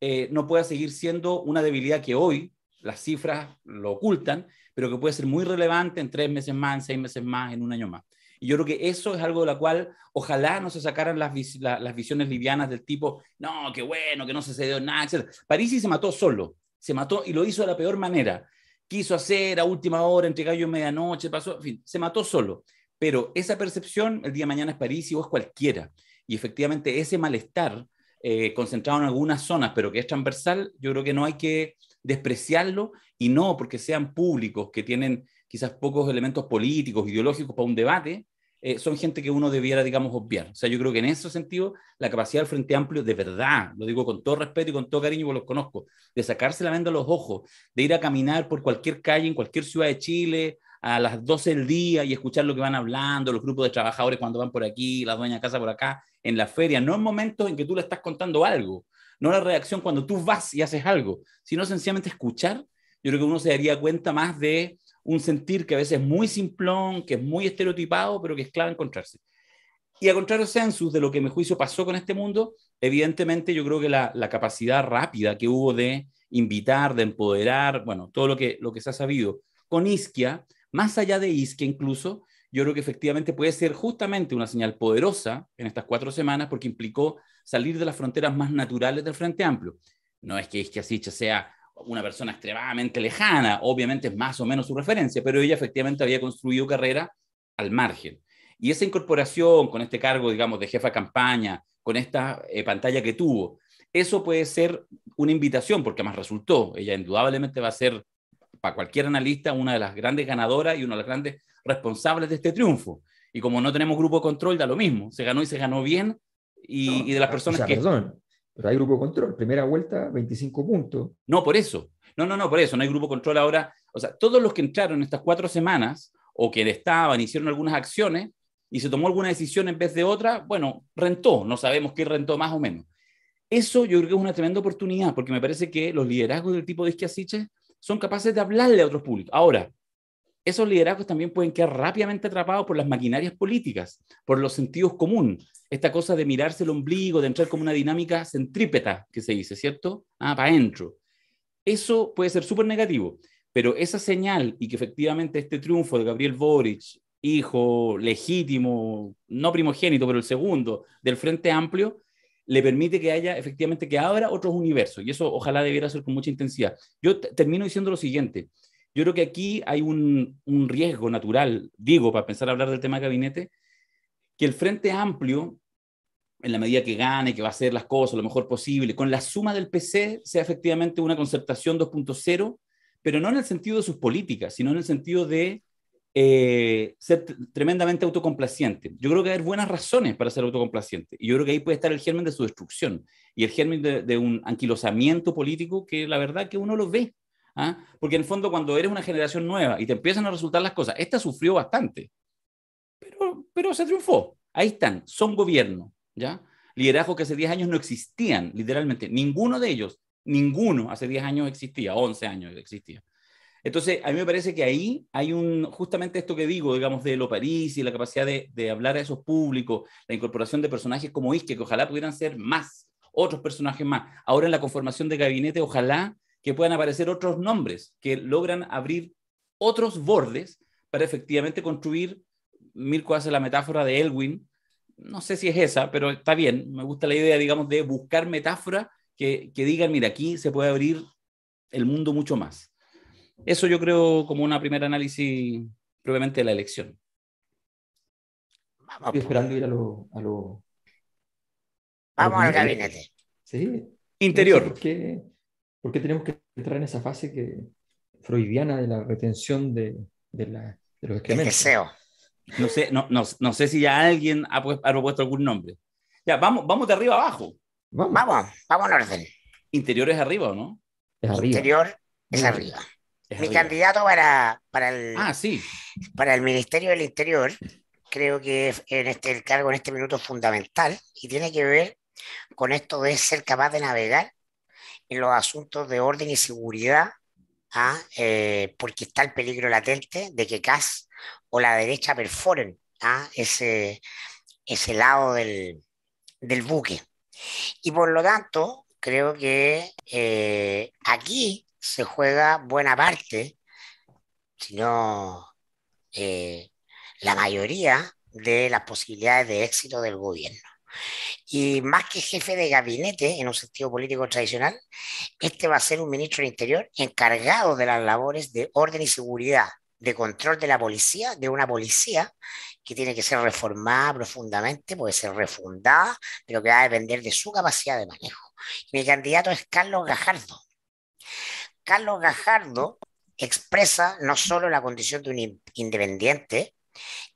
Eh, no pueda seguir siendo una debilidad que hoy las cifras lo ocultan, pero que puede ser muy relevante en tres meses más, en seis meses más, en un año más. Y yo creo que eso es algo de la cual ojalá no se sacaran las, vis la, las visiones livianas del tipo, no, qué bueno, que no se cedió nada, etcétera. Parisi se mató solo, se mató y lo hizo de la peor manera. Quiso hacer a última hora, entre gallo y medianoche, pasó, en fin, se mató solo. Pero esa percepción, el día de mañana es Parisi o es cualquiera. Y efectivamente ese malestar Eh, concentrado en algunas zonas, pero que es transversal, yo creo que no hay que despreciarlo, y no porque sean públicos, que tienen quizás pocos elementos políticos, ideológicos para un debate, eh, son gente que uno debiera, digamos, obviar. O sea, yo creo que en ese sentido, la capacidad del Frente Amplio, de verdad, lo digo con todo respeto y con todo cariño, porque los conozco, de sacarse la venda a los ojos, de ir a caminar por cualquier calle, en cualquier ciudad de Chile, a las doce del día y escuchar lo que van hablando, los grupos de trabajadores cuando van por aquí, las dueñas de casa por acá, en la feria, no en momentos en que tú le estás contando algo, no la reacción cuando tú vas y haces algo, sino sencillamente escuchar. Yo creo que uno se daría cuenta más de un sentir que a veces es muy simplón, que es muy estereotipado, pero que es clave encontrarse. Y a contrario sensus de lo que en mi juicio pasó con este mundo, evidentemente yo creo que la, la capacidad rápida que hubo de invitar, de empoderar, bueno, todo lo que, lo que se ha sabido, con Izkia, más allá de Izkia incluso, yo creo que efectivamente puede ser justamente una señal poderosa en estas cuatro semanas, porque implicó salir de las fronteras más naturales del Frente Amplio. No es que Izkia Siches sea una persona extremadamente lejana, obviamente es más o menos su referencia, pero ella efectivamente había construido carrera al margen. Y esa incorporación con este cargo, digamos, de jefa de campaña, con esta eh, pantalla que tuvo, eso puede ser una invitación, porque además resultó. Ella indudablemente va a ser, para cualquier analista, una de las grandes ganadoras y una de las grandes responsables de este triunfo. Y como no tenemos grupo de control, da lo mismo. Se ganó y se ganó bien. Y, no, y de las personas, o sea, que... Perdón, pero hay grupo de control. Primera vuelta, veinticinco puntos. No, por eso. No, no, no, por eso. No hay grupo de control ahora. O sea, todos los que entraron estas cuatro semanas, o que estaban, hicieron algunas acciones, y se tomó alguna decisión en vez de otra, bueno, rentó. No sabemos qué rentó más o menos. Eso yo creo que es una tremenda oportunidad, porque me parece que los liderazgos del tipo de Izkia Siches son capaces de hablarle a otros públicos. Ahora, esos liderazgos también pueden quedar rápidamente atrapados por las maquinarias políticas, por los sentidos comunes, esta cosa de mirarse el ombligo, de entrar como una dinámica centrípeta, que se dice, ¿cierto? Ah, para adentro. Eso puede ser súper negativo, pero esa señal, y que efectivamente este triunfo de Gabriel Boric, hijo legítimo, no primogénito, pero el segundo, del Frente Amplio, le permite que haya, efectivamente, que abra otros universos, y eso ojalá debiera ser con mucha intensidad. Yo termino diciendo lo siguiente. Yo creo que aquí hay un, un riesgo natural, digo, para pensar hablar del tema de gabinete, que el Frente Amplio, en la medida que gane, que va a hacer las cosas lo mejor posible, con la suma del P C, sea efectivamente una concertación dos punto cero, pero no en el sentido de sus políticas, sino en el sentido de eh, ser tremendamente autocomplaciente. Yo creo que hay buenas razones para ser autocomplaciente, y yo creo que ahí puede estar el germen de su destrucción, y el germen de, de un anquilosamiento político que la verdad que uno lo ve, ¿ah? Porque en el fondo cuando eres una generación nueva y te empiezan a resultar las cosas, esta sufrió bastante, pero, pero se triunfó. Ahí están, son gobierno, ¿ya? Liderazgos que hace diez años no existían, literalmente, ninguno de ellos, ninguno hace diez años existía, once años existía. Entonces, a mí me parece que ahí hay un, justamente esto que digo, digamos, de lo París y la capacidad de, de hablar a esos públicos, la incorporación de personajes como Izkia, que ojalá pudieran ser más, otros personajes más. Ahora en la conformación de gabinete, ojalá que puedan aparecer otros nombres que logran abrir otros bordes para efectivamente construir. Mirko hace la metáfora de Aylwin, no sé si es esa, pero está bien, me gusta la idea, digamos, de buscar metáforas que, que digan, mira, aquí se puede abrir el mundo mucho más. Eso yo creo como una primera análisis probablemente de la elección. Vamos. Estoy esperando ir a lo... A lo a Vamos lo al gabinete. Sí. Interior. No sé por qué, porque tenemos que entrar en esa fase que, freudiana de la retención de, de, la, de los excrementos. El deseo. No sé, no, no, no sé si ya alguien ha, ha propuesto algún nombre. Ya, vamos, vamos de arriba abajo. Vamos, vamos, vamos en orden. Interior es arriba, ¿o no? Es arriba. Interior es arriba. Es Mi arriba. candidato para, para, el, ah, sí. para el Ministerio del Interior, creo que en este, el cargo en este minuto es fundamental y tiene que ver con esto de ser capaz de navegar en los asuntos de orden y seguridad, ¿ah? eh, porque está el peligro latente de que C A S o la derecha perforen, ¿ah? ese, ese lado del, del buque. Y por lo tanto, creo que eh, aquí... se juega buena parte, sino eh, la mayoría de las posibilidades de éxito del gobierno. Y más que jefe de gabinete, en un sentido político tradicional, este va a ser un ministro del Interior encargado de las labores de orden y seguridad, de control de la policía, de una policía que tiene que ser reformada profundamente, puede ser refundada, pero que va a depender de su capacidad de manejo. Mi candidato es Carlos Gajardo. Carlos Gajardo expresa no solo la condición de un independiente,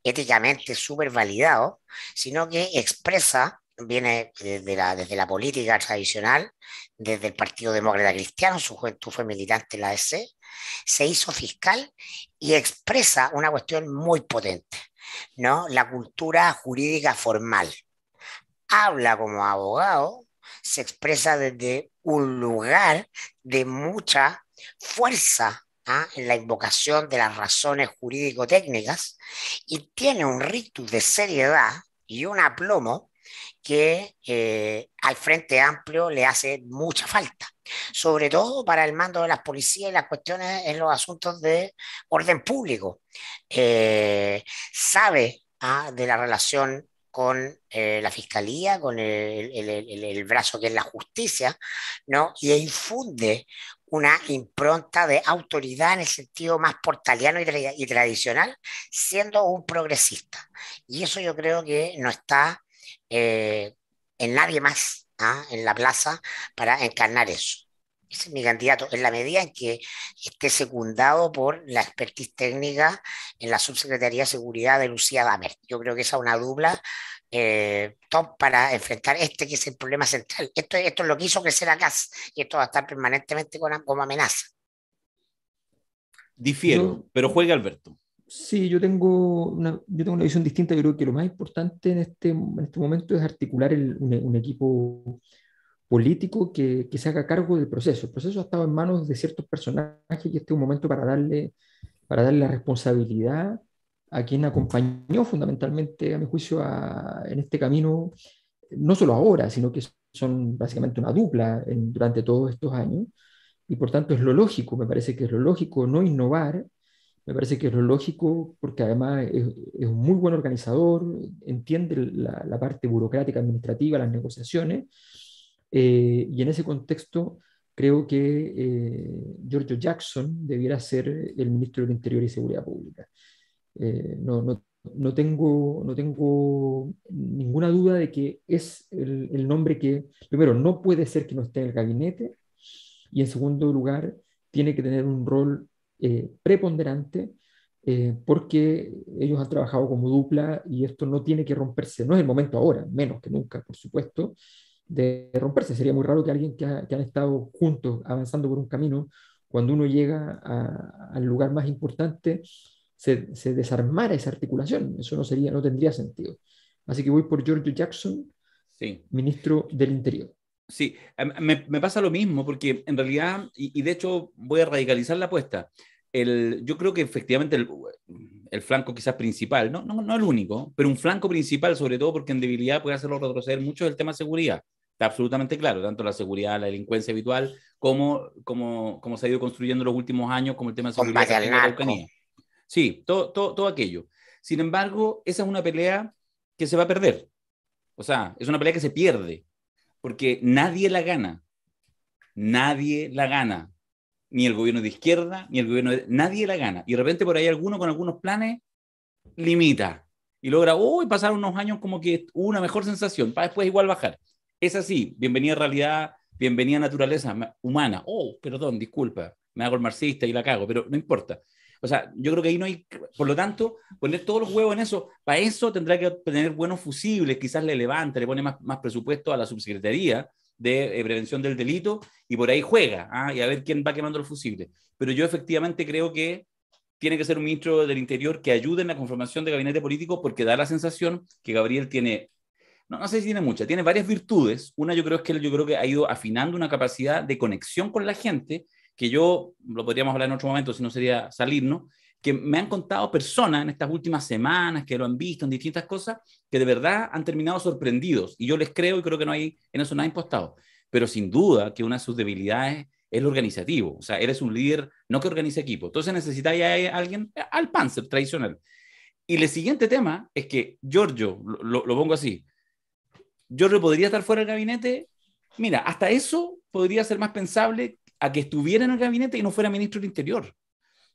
éticamente súper validado, sino que expresa, viene desde la, desde la política tradicional, desde el Partido Demócrata Cristiano, su juventud fue militante en la A D C, se hizo fiscal y expresa una cuestión muy potente, ¿no? La cultura jurídica formal. Habla como abogado, se expresa desde un lugar de mucha fuerza, ¿ah? en la invocación de las razones jurídico-técnicas, y tiene un rictus de seriedad y un aplomo que eh, al Frente Amplio le hace mucha falta, sobre todo para el mando de las policías y las cuestiones en los asuntos de orden público. Eh, sabe ¿ah? de la relación con eh, la fiscalía, con el, el, el, el brazo que es la justicia, ¿no? Y infunde una impronta de autoridad en el sentido más portaliano y, tra y tradicional, siendo un progresista. Y eso yo creo que no está eh, en nadie más, ¿ah? en la plaza para encarnar eso. Ese es mi candidato, en la medida en que esté secundado por la expertise técnica en la Subsecretaría de Seguridad de Lucía Damer. Yo creo que esa es una dupla eh, top para enfrentar este que es el problema central. Esto, esto es lo que hizo crecer a C A S y esto va a estar permanentemente con, como amenaza. Difiero, yo, pero juega Alberto. Sí, yo tengo, una, yo tengo una visión distinta. Yo creo que lo más importante en este, en este momento es articular el, un, un equipo... político que, que se haga cargo del proceso. El proceso ha estado en manos de ciertos personajes y este es un momento para darle, para darle la responsabilidad a quien acompañó fundamentalmente, a mi juicio, a, en este camino, no solo ahora, sino que son básicamente una dupla en, durante todos estos años, y por tanto es lo lógico, me parece que es lo lógico no innovar, me parece que es lo lógico porque además es, es un muy buen organizador, entiende la, la parte burocrática, administrativa, las negociaciones. Eh, y en ese contexto creo que eh, Giorgio Jackson debiera ser el ministro del Interior y Seguridad Pública. Eh, no, no, no, tengo, no tengo ninguna duda de que es el, el nombre que, primero, no puede ser que no esté en el gabinete, y en segundo lugar, tiene que tener un rol eh, preponderante eh, porque ellos han trabajado como dupla y esto no tiene que romperse, no es el momento ahora, menos que nunca, por supuesto, de romperse. Sería muy raro que alguien que, ha, que han estado juntos avanzando por un camino, cuando uno llega a, al lugar más importante, se, se desarmara esa articulación. Eso no, sería, no tendría sentido. Así que voy por Giorgio Jackson, sí, ministro del Interior. Sí, me, me pasa lo mismo, porque en realidad, y, y de hecho voy a radicalizar la apuesta, el, yo creo que efectivamente el, el flanco quizás principal, no, no, no el único, pero un flanco principal, sobre todo porque en debilidad puede hacerlo retroceder mucho, es el tema de seguridad. Está absolutamente claro, tanto la seguridad, la delincuencia habitual, como, como, como se ha ido construyendo en los últimos años, como el tema de seguridad de la Araucanía. Sí, todo, todo, todo aquello. Sin embargo, esa es una pelea que se va a perder. O sea, es una pelea que se pierde, porque nadie la gana. Nadie la gana. Ni el gobierno de izquierda, ni el gobierno de... Nadie la gana. Y de repente por ahí alguno con algunos planes limita. Y logra, uy, oh, pasar unos años como que una mejor sensación, para después igual bajar. Es así, bienvenida realidad, bienvenida naturaleza humana. Oh, perdón, disculpa, me hago el marxista y la cago, pero no importa. O sea, yo creo que ahí no hay... Por lo tanto, poner todos los huevos en eso, para eso tendrá que tener buenos fusibles, quizás le levanta, le pone más, más presupuesto a la subsecretaría de eh, prevención del delito, y por ahí juega, ¿ah? Y a ver quién va quemando los fusibles. Pero yo efectivamente creo que tiene que ser un ministro del Interior que ayude en la conformación de gabinete político, porque da la sensación que Gabriel tiene... No, no sé si tiene muchas, tiene varias virtudes. Una yo creo es que él yo creo que ha ido afinando una capacidad de conexión con la gente, que yo, lo podríamos hablar en otro momento, si no sería salirnos, que me han contado personas en estas últimas semanas que lo han visto en distintas cosas, que de verdad han terminado sorprendidos. Y yo les creo y creo que no hay en eso nada impostado. Pero sin duda que una de sus debilidades es lo organizativo. O sea, él es un líder no que organiza equipo. Entonces necesitaría a alguien al Panzer tradicional. Y el siguiente tema es que Giorgio, lo, lo, lo pongo así, Giorgio podría estar fuera del gabinete. Mira, hasta eso podría ser más pensable a que estuviera en el gabinete y no fuera ministro del Interior.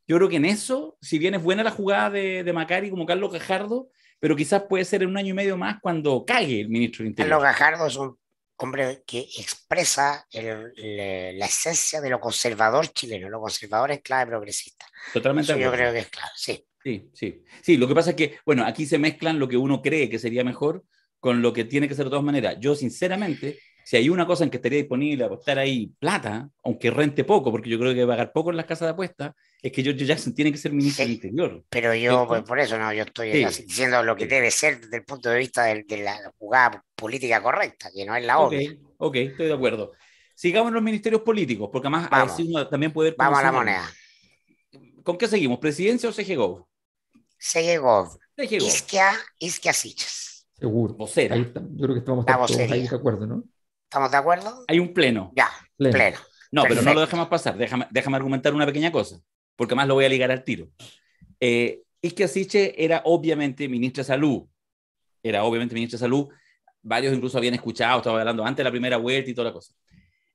Yo creo que en eso, si bien es buena la jugada de, de Macari como Carlos Gajardo, pero quizás puede ser en un año y medio más cuando cague el ministro del Interior. Carlos Gajardo es un hombre que expresa el, el, la esencia de lo conservador chileno. Lo conservador es clave progresista. Totalmente. Eso yo creo que es clave, sí. Sí, sí. Sí, lo que pasa es que, bueno, aquí se mezclan lo que uno cree que sería mejor con lo que tiene que ser de todas maneras. Yo, sinceramente, si hay una cosa en que estaría disponible a apostar ahí plata, aunque rente poco, porque yo creo que va a pagar poco en las casas de apuestas, es que Giorgio Jackson tiene que ser ministro sí, del Interior. Pero yo, ¿sí? pues, por eso no, yo estoy sí. diciendo lo que sí. debe ser desde el punto de vista de, de la jugada política correcta, que no es la obvia. Ok, okay, estoy de acuerdo. Sigamos en los ministerios políticos, porque además vamos, a ver si uno también puede ver. Vamos a la moneda. ¿Con qué seguimos? ¿Presidencia o C G G O V? C G G O V. Izkia, Izkia Siches. Seguro. Vocera. Ahí está. Yo creo que estamos todos ahí de acuerdo, ¿no? ¿Estamos de acuerdo? Hay un pleno. Ya, pleno. pleno. No, perfecto. Pero no lo dejemos pasar. Déjame, déjame argumentar una pequeña cosa, porque más lo voy a ligar al tiro. Eh, Izkia Siches era obviamente ministra de Salud. Era obviamente ministra de Salud. Varios incluso habían escuchado, estaba hablando antes de la primera vuelta y toda la cosa.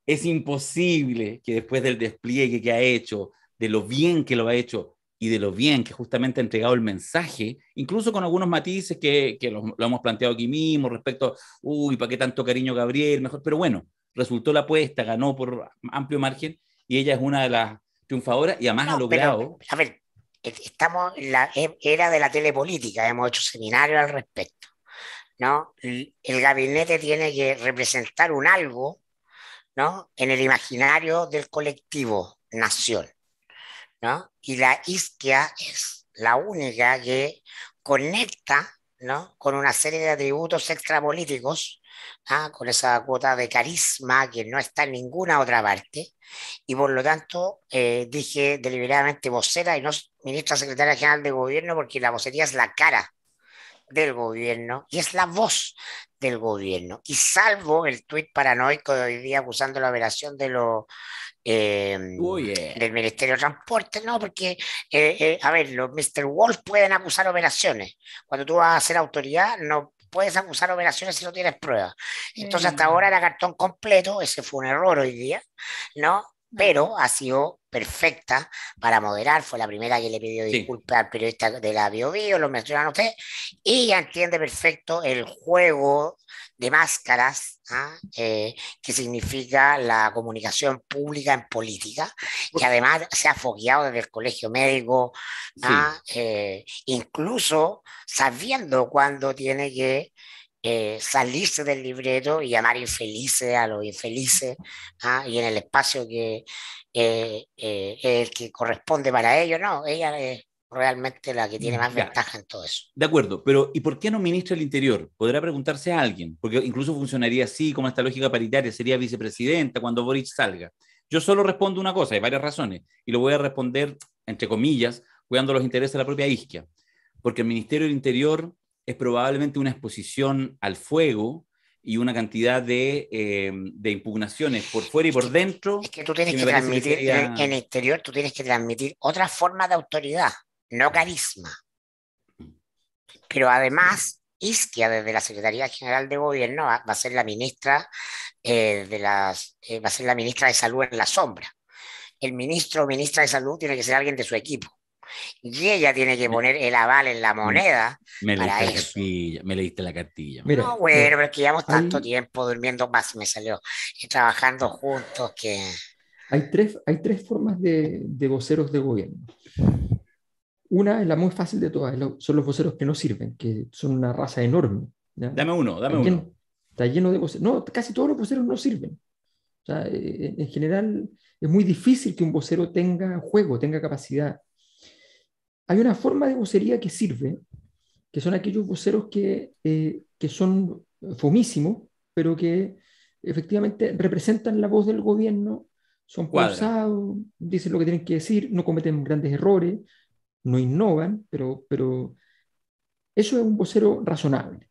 Es imposible que después del despliegue que ha hecho, de lo bien que lo ha hecho, y de lo bien que justamente ha entregado el mensaje, incluso con algunos matices que, que lo, lo hemos planteado aquí mismo, respecto, uy, ¿para qué tanto cariño Gabriel? Mejor, pero bueno, resultó la apuesta, ganó por amplio margen, y ella es una de las triunfadoras, y además no, ha logrado... Pero, a ver, estamos en la era de la telepolítica, hemos hecho seminarios al respecto, ¿no? El gabinete tiene que representar un algo, ¿no?, en el imaginario del colectivo nación, ¿no? Y la Izkia es la única que conecta, ¿no?, con una serie de atributos extrapolíticos, ¿no?, con esa cuota de carisma que no está en ninguna otra parte, y por lo tanto eh, dije deliberadamente vocera y no ministra secretaria general de gobierno, porque la vocería es la cara del gobierno y es la voz del gobierno. Y salvo el tuit paranoico de hoy día acusando la operación de los Eh, oh, yeah. del Ministerio de Transporte, no, porque, eh, eh, a ver, los mister Wolf pueden acusar operaciones. Cuando tú vas a ser autoridad, no puedes acusar operaciones si no tienes pruebas. Entonces, eh. hasta ahora era cartón completo, ese fue un error hoy día, ¿no? Pero ha sido perfecta para moderar, fue la primera que le pidió disculpas sí. al periodista de la BioBio, lo mencionan ustedes, y ella entiende perfecto el juego de máscaras ¿ah? eh, que significa la comunicación pública en política, que además se ha fogueado desde el colegio médico, ¿ah? sí. eh, incluso sabiendo cuándo tiene que Eh, salirse del libreto y llamar infelices a los infelices ¿ah? y en el espacio que eh, eh, el que corresponde para ellos. No, ella es realmente la que tiene más ya. ventaja en todo eso. De acuerdo, pero ¿y por qué no ministra del Interior? Podrá preguntarse a alguien, porque incluso funcionaría así como esta lógica paritaria, sería vicepresidenta cuando Boric salga. Yo solo respondo una cosa, hay varias razones, y lo voy a responder entre comillas, cuidando los intereses de la propia Izkia, porque el Ministerio del Interior es probablemente una exposición al fuego y una cantidad de, eh, de impugnaciones por fuera y por dentro. Es que tú tienes que, que transmitir, que sería... en el exterior tú tienes que transmitir otra forma de autoridad, no carisma. Pero además, Izkia, desde la Secretaría General de Gobierno, va, va a ser la ministra eh, de las, eh, va a ser la ministra de Salud en la sombra. El ministro o ministra de Salud tiene que ser alguien de su equipo. Y ella tiene que poner el aval en la moneda. Me para leíste, eso. La cartilla, me leíste la cartilla. Mira, no, bueno, mira. Pero es que llevamos tanto hay... tiempo durmiendo más, me salió, y trabajando juntos que... Hay tres, hay tres formas de, de voceros de gobierno. Una es la muy fácil de todas, son los voceros que no sirven, que son una raza enorme. ¿Ya? Dame uno, dame También, uno. Está lleno de voceros. No, casi todos los voceros no sirven. O sea, en general es muy difícil que un vocero tenga juego, tenga capacidad. Hay una forma de vocería que sirve, que son aquellos voceros que, eh, que son fomísimos, pero que efectivamente representan la voz del gobierno, son pausados, dicen lo que tienen que decir, no cometen grandes errores, no innovan, pero, pero eso es un vocero razonable.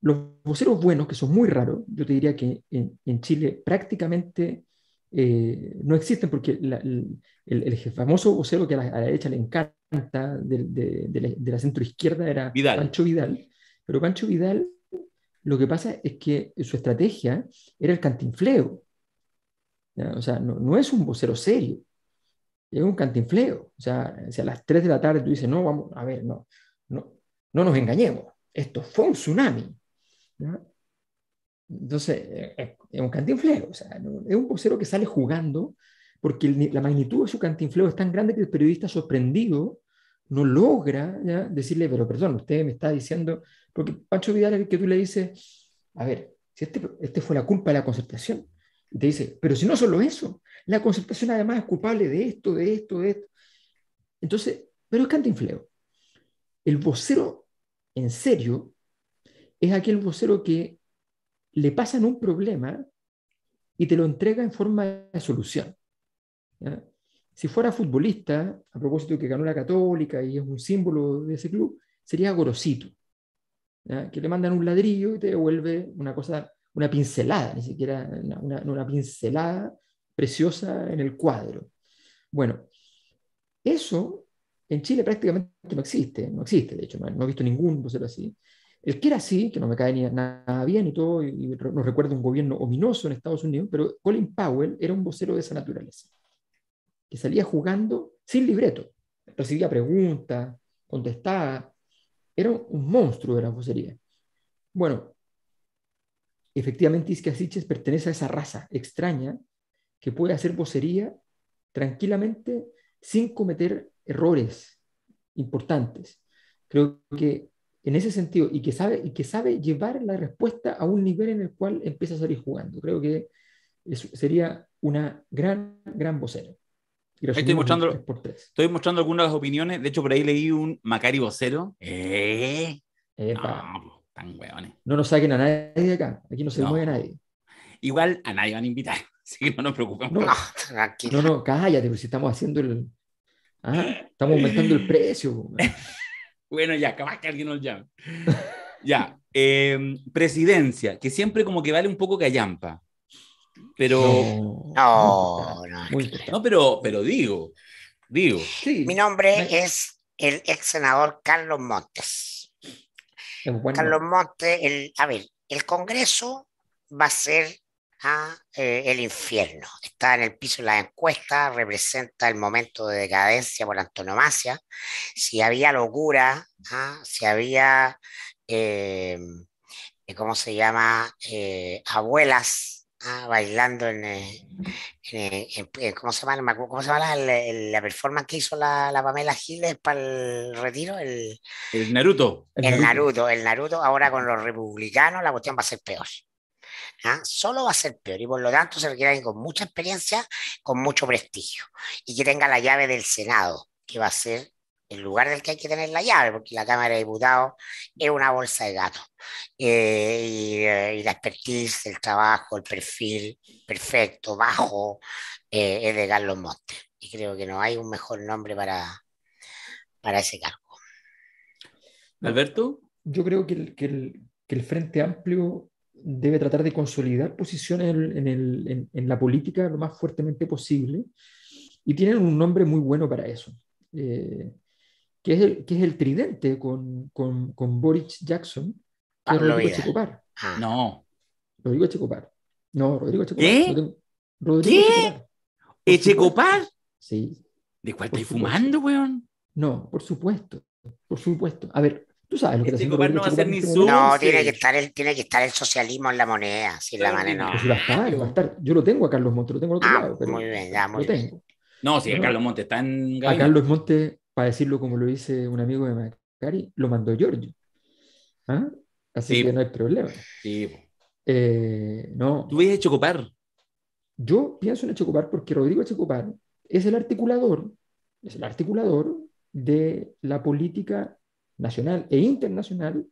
Los voceros buenos, que son muy raros, yo te diría que en, en Chile prácticamente... Eh, no existen porque la, el, el famoso vocero que a la, a la derecha le encanta de, de, de, la, de la centroizquierda era Vidal. Pancho Vidal, pero Pancho Vidal lo que pasa es que su estrategia era el cantinfleo, ¿ya? O sea, no, no es un vocero serio, es un cantinfleo, o sea, si a las tres de la tarde tú dices, no, vamos, a ver, no, no, no nos engañemos, esto fue un tsunami, ¿ya? Entonces, es un cantinfleo, o sea, es un vocero que sale jugando porque la magnitud de su cantinfleo es tan grande que el periodista sorprendido no logra, ¿ya?, decirle, pero perdón, usted me está diciendo, porque Pancho Vidal es el que tú le dices, a ver, si este, este fue la culpa de la Concertación, y te dice, pero si no solo eso, la Concertación además es culpable de esto, de esto, de esto. Entonces, pero es cantinfleo. El vocero en serio es aquel vocero que le pasan un problema y te lo entrega en forma de solución, ¿ya? Si fuera futbolista, a propósito que ganó la Católica y es un símbolo de ese club, sería Gorosito, ¿ya?, que le mandan un ladrillo y te devuelve una cosa, una pincelada, ni siquiera una, una, una pincelada preciosa en el cuadro. Bueno, eso en Chile prácticamente no existe, no existe, de hecho, no, no he visto ningún vocero así. El que era así, que no me cae ni nada bien y todo, y, y nos recuerda un gobierno ominoso en Estados Unidos, pero Colin Powell era un vocero de esa naturaleza, que salía jugando sin libreto, recibía preguntas, contestaba, era un monstruo de la vocería. Bueno, efectivamente Izkia Siches pertenece a esa raza extraña que puede hacer vocería tranquilamente sin cometer errores importantes. Creo que en ese sentido, y que, sabe, y que sabe llevar la respuesta a un nivel en el cual empieza a salir jugando. Creo que eso sería una gran, gran vocera. Estoy mostrando, estoy mostrando algunas opiniones. De hecho, por ahí leí un Macari vocero. ¿Eh? No, tan hueones. No nos saquen a nadie de acá. Aquí no se no. mueve a nadie. Igual a nadie van a invitar. Así que no nos preocupemos. No, no, no, cállate, porque si estamos haciendo el... Ah, estamos aumentando el precio. Bueno, ya, capaz que alguien nos llame. Ya, eh, presidencia, que siempre como que vale un poco callampa. Pero... No, no, no. No, pero, pero digo, digo. Sí. Mi nombre es el ex senador Carlos Montes. Bueno. Carlos Montes, el, a ver, el Congreso va a ser ¿ah? eh, el infierno. Está en el piso de la encuesta, representa el momento de decadencia por antonomasia. Si había locura, ¿ah? si había, eh, ¿cómo se llama? Eh, abuelas ¿ah? bailando en, en, en, en, ¿cómo se llama? ¿Cómo se llama la, la performance que hizo la, la Pamela Giles para el retiro? El, el Naruto. El, el Naruto. Naruto, el Naruto. Ahora con los republicanos la cuestión va a ser peor. ¿Ah? Solo va a ser peor y por lo tanto se requiere alguien con mucha experiencia, con mucho prestigio y que tenga la llave del Senado, que va a ser el lugar del que hay que tener la llave, porque la Cámara de Diputados es una bolsa de gatos eh, y, eh, y la expertise, el trabajo, el perfil perfecto, bajo eh, es de Carlos Montes y creo que no hay un mejor nombre para, para ese cargo. Alberto, yo creo que el, que el, que el Frente Amplio debe tratar de consolidar posiciones en, en, el, en, en la política lo más fuertemente posible y tienen un nombre muy bueno para eso eh, que, es el, que es el tridente con, con, con Boric, Jackson, que es Rodrigo Echecopar. Ah, no Rodrigo Echecopar no, Rodrigo Echecopar ¿qué? No tengo... Rodrigo ¿qué? Echecopar. ¿Echecopar? Sí. ¿De cuál por estáis supuesto. Fumando, weón? No, por supuesto, por supuesto. A ver, tú sabes lo que este gobierno va a hacer ni zoom. No, tiene que, estar el, tiene que estar el socialismo en la moneda, sin la manera no. Pues va a estar, va a estar. Yo lo tengo a Carlos Montes, lo tengo al otro ah, lado. Pero muy bien, ya, muy bien. Tengo. No, si sí, a Carlos Montes está en Gabriel. A Carlos Montes, para decirlo como lo dice un amigo de Macari, lo mandó Giorgio. ¿Ah? Así sí. Que no hay problema. Sí. Eh, no. ¿Tú vienes a Echecopar? Yo pienso en Echecopar porque Rodrigo Echecopar es el articulador, es el articulador de la política nacional e internacional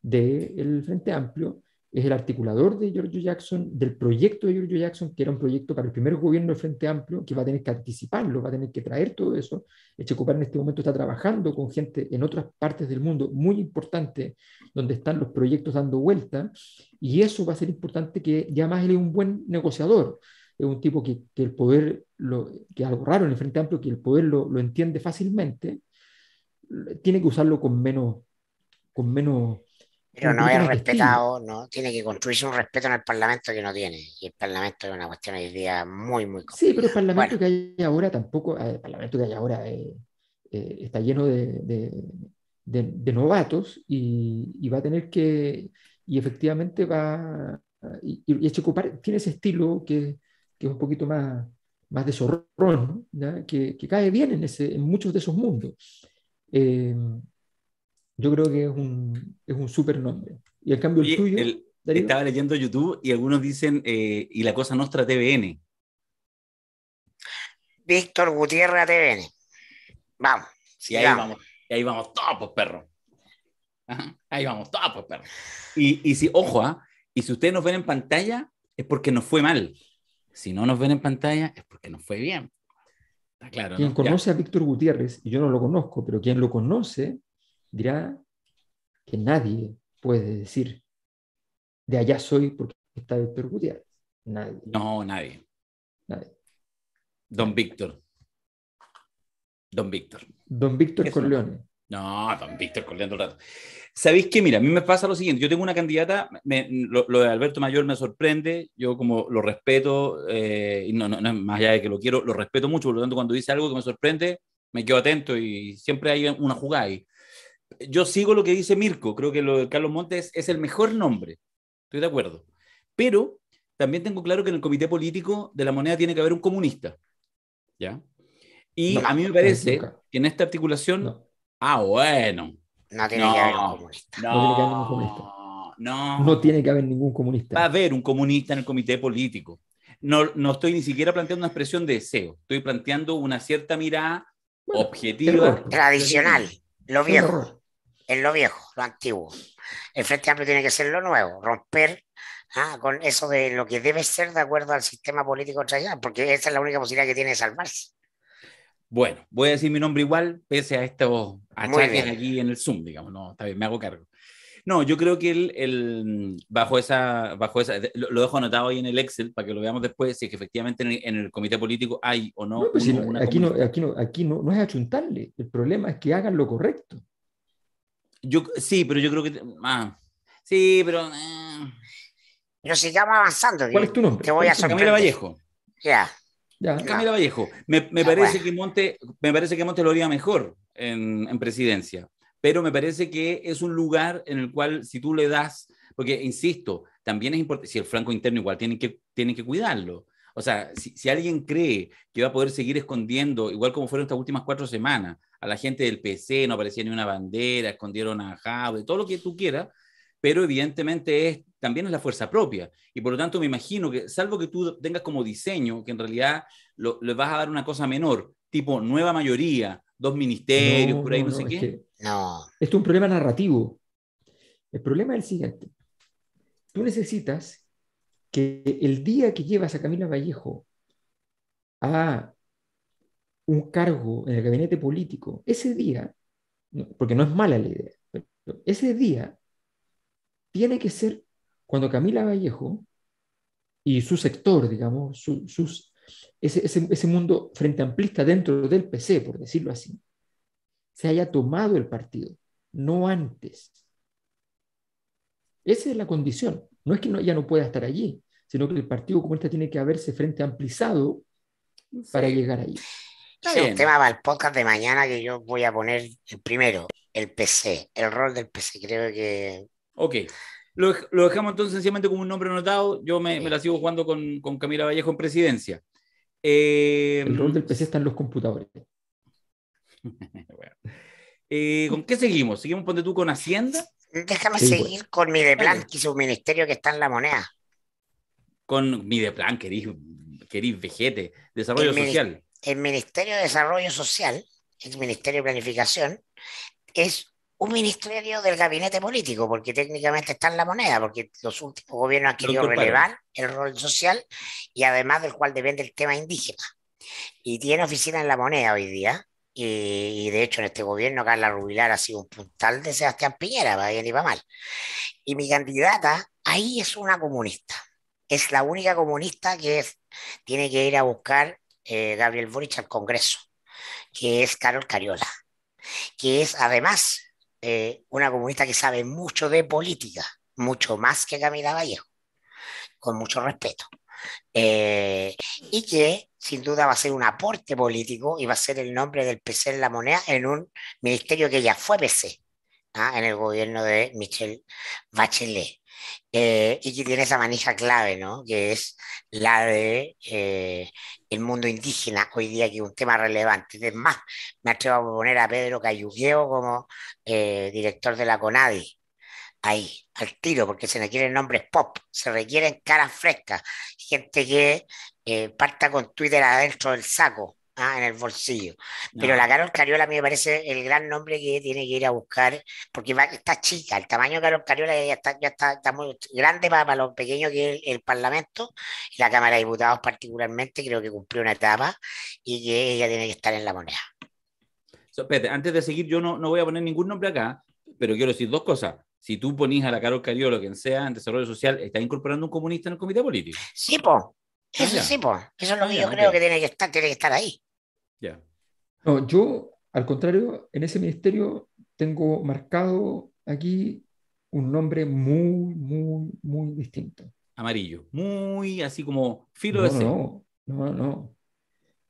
del Frente Amplio, es el articulador de Giorgio Jackson, del proyecto de Giorgio Jackson, que era un proyecto para el primer gobierno del Frente Amplio, que va a tener que anticiparlo, va a tener que traer todo eso. Echecopar en este momento está trabajando con gente en otras partes del mundo muy importante, donde están los proyectos dando vuelta, y eso va a ser importante, que ya más él es un buen negociador, es un tipo que, que el poder, lo, que es algo raro en el Frente Amplio, que el poder lo, lo entiende fácilmente, tiene que usarlo con menos con menos pero no es respetado, no tiene que construirse un respeto en el Parlamento que no tiene, y el Parlamento es una cuestión hoy día muy muy complicada. Sí, pero el Parlamento bueno. que hay ahora tampoco el Parlamento que hay ahora eh, eh, está lleno de, de, de, de novatos y, y va a tener que y efectivamente va y, y Echecopar tiene ese estilo que, que es un poquito más más de zorrón, ¿no? que, que cae bien en, ese, en muchos de esos mundos. Eh, yo creo que es un, es un súper nombre. Y en cambio el Oye, tuyo el, estaba leyendo YouTube y algunos dicen eh, y La Cosa Nostra T V N, Víctor Gutiérrez T V N. Vamos, sí, ahí vamos. vamos ahí vamos todos pues perro. Ajá, ahí vamos todos pues perro. Y, y si, ojo, ¿eh? y si ustedes nos ven en pantalla es porque nos fue mal. Si no nos ven en pantalla es porque nos fue bien. Claro, quien ¿no? conoce ya. a Víctor Gutiérrez, y yo no lo conozco, pero quien lo conoce dirá que nadie puede decir de allá soy porque está Víctor Gutiérrez. Nadie. No, nadie. nadie. Don Víctor. Don Víctor. Don Víctor Corleone. No, don Víctor Corleone todo el rato. ¿Sabéis qué? Mira, a mí me pasa lo siguiente. Yo tengo una candidata, me, lo, lo de Alberto Mayor me sorprende, yo como lo respeto, eh, no, no, no, más allá de que lo quiero, lo respeto mucho, por lo tanto cuando dice algo que me sorprende, me quedo atento y siempre hay una jugada ahí. Yo sigo lo que dice Mirko, creo que lo de Carlos Montes es el mejor nombre, estoy de acuerdo, pero también tengo claro que en el comité político de la moneda tiene que haber un comunista, ¿ya? Y no, a mí me parece nunca. que en esta articulación... No. Ah, bueno... No tiene no, que haber un comunista. No, no tiene que haber ningún comunista. No. No tiene que haber ningún comunista. Va a haber un comunista en el comité político. No, no estoy ni siquiera planteando una expresión de deseo. Estoy planteando una cierta mirada bueno, objetiva. Tradicional. Lo viejo. Es lo viejo, lo antiguo. El Frente Amplio tiene que ser lo nuevo. Romper ah, con eso de lo que debe ser de acuerdo al sistema político tradicional, porque esa es la única posibilidad que tiene de salvarse. Bueno, voy a decir mi nombre igual, pese a estos achaques aquí en el Zoom, digamos, no, está bien, me hago cargo. No, yo creo que el, el, bajo esa, bajo esa lo, lo dejo anotado ahí en el Excel para que lo veamos después, si es que efectivamente en el, en el comité político hay o no. No, pues uno, si no aquí no, aquí, no, aquí no, no es achuntarle, el problema es que hagan lo correcto. Yo, sí, pero yo creo que... Ah, sí, pero... Eh, Pero sigamos avanzando. ¿Cuál es tu nombre? Te voy a sorprender. Camila Vallejo. Ya. ya. Camila no. Vallejo. Me, me, parece bueno. que Monte, me parece que Monte lo haría mejor en, en presidencia, pero me parece que es un lugar en el cual si tú le das, porque insisto, también es importante, si el flanco interno igual tienen que, tienen que cuidarlo. O sea, si, si alguien cree que va a poder seguir escondiendo, igual como fueron estas últimas cuatro semanas, a la gente del P C no aparecía ni una bandera, escondieron a Jaude, todo lo que tú quieras, pero evidentemente es, también es la fuerza propia. Y por lo tanto me imagino que, salvo que tú tengas como diseño, que en realidad lo, le vas a dar una cosa menor, tipo nueva mayoría, dos ministerios, no, por ahí no, no sé qué. Que, no. Esto es un problema narrativo. El problema es el siguiente. Tú necesitas que el día que llevas a Camila Vallejo a un cargo en el gabinete político, ese día, porque no es mala la idea, pero ese día tiene que ser cuando Camila Vallejo y su sector, digamos, su, sus, ese, ese, ese mundo frente amplista dentro del P C, por decirlo así, se haya tomado el partido, no antes. Esa es la condición. No es que no, ella no pueda estar allí, sino que el Partido Comunista tiene que haberse frente amplizado para llegar allí. Sí, un tema para el podcast de mañana que yo voy a poner el primero, el P C, el rol del P C, creo que... Ok, lo, lo dejamos entonces sencillamente como un nombre anotado, yo me, sí. me la sigo jugando con, con Camila Vallejo en presidencia. Eh... El rol del P C está en los computadores. Bueno. eh, ¿Con qué seguimos? ¿Seguimos, ponte tú, con Hacienda? Déjame sí, seguir pues. con Mideplan vale. y su ministerio que está en la moneda. Con Mideplan, querís, querís vejete, Desarrollo el Social. Mini, el Ministerio de Desarrollo Social, el Ministerio de Planificación, es un ministerio del gabinete político, porque técnicamente está en la moneda, porque los últimos gobiernos han querido relevar el rol social y además del cual depende el tema indígena. Y tiene oficina en la moneda hoy día. Y, y de hecho en este gobierno Carla Rubilar ha sido un puntal de Sebastián Piñera, para bien y para mal. Y mi candidata ahí es una comunista, es la única comunista que es, tiene que ir a buscar eh, Gabriel Boric al Congreso, que es Carol Cariola, que es además eh, una comunista que sabe mucho de política, mucho más que Camila Vallejo, con mucho respeto. Eh, y que sin duda va a ser un aporte político y va a ser el nombre del P C en la moneda en un ministerio que ya fue P C, ¿ah? En el gobierno de Michelle Bachelet, eh, y que tiene esa manija clave, ¿no? Que es la de eh, el mundo indígena hoy día, que es un tema relevante. Es más, me atrevo a poner a Pedro Cayugueo como eh, director de la CONADI ahí, al tiro, porque se requieren nombres pop, se requieren caras frescas, gente que eh, parta con Twitter adentro del saco, ¿ah? En el bolsillo. No. Pero la Carol Cariola a mí me parece el gran nombre que tiene que ir a buscar, porque va, está chica, el tamaño de Carol Cariola ya está, ya está, está muy grande para, para lo pequeño que es el, el Parlamento, y la Cámara de Diputados particularmente, creo que cumplió una etapa, y que ella tiene que estar en la moneda. So, Pepe, antes de seguir, yo no, no voy a poner ningún nombre acá, pero quiero decir dos cosas. Si tú ponís a la Carol Cariola, quien sea, en desarrollo social, ¿estás incorporando un comunista en el comité político? Sí, po. Eso ah, sí, po. Eso es lo que ah, yo okay. creo que tiene que estar, tiene que estar ahí. Ya. Yeah. No, yo, al contrario, en ese ministerio tengo marcado aquí un nombre muy, muy, muy distinto. Amarillo. Muy así como filo no, de no, no, no, no.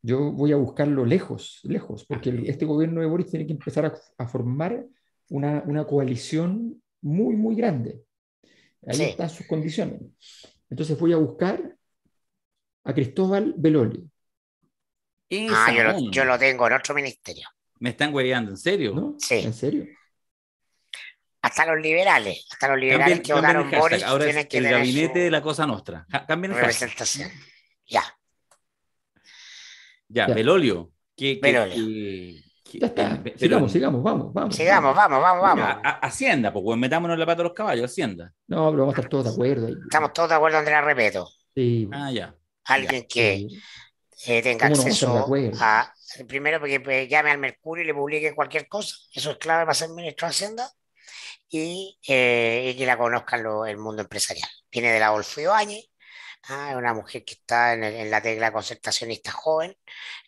Yo voy a buscarlo lejos, lejos, porque ah, el, este gobierno de Boris tiene que empezar a, a formar una, una coalición muy, muy grande. Ahí sí. están sus condiciones. Entonces voy a buscar a Cristóbal Belolio. Ah, yo lo, yo lo tengo en otro ministerio. Me están hueveando, ¿en serio? ¿No? Sí. ¿En serio? Hasta los liberales, hasta los liberales cambien, que votaron Boris. Ahora es que el gabinete su... de la Cosa Nostra. Ja, cambien el representación. Ya. Ya, ya. Belolio. ¿Qué, Belolio. Qué, qué... Ya está. Pero, sigamos, sigamos, vamos, vamos. Sigamos, vamos, vamos, vamos. A, a, Hacienda, pues metámonos la pata a los caballos, Hacienda. No, pero vamos a estar todos de acuerdo ahí. Estamos todos de acuerdo, Andrea Repetto. Sí. Ah, ya. Alguien ya. que eh, tenga acceso no a, a... Primero, porque pues, llame al Mercurio y le publique cualquier cosa. Eso es clave para ser ministro de Hacienda. Y, eh, y que la conozcan lo, el mundo empresarial. Viene de la Adolfo Ibáñez, Ah, una mujer que está en, el- en la tecla concertacionista joven,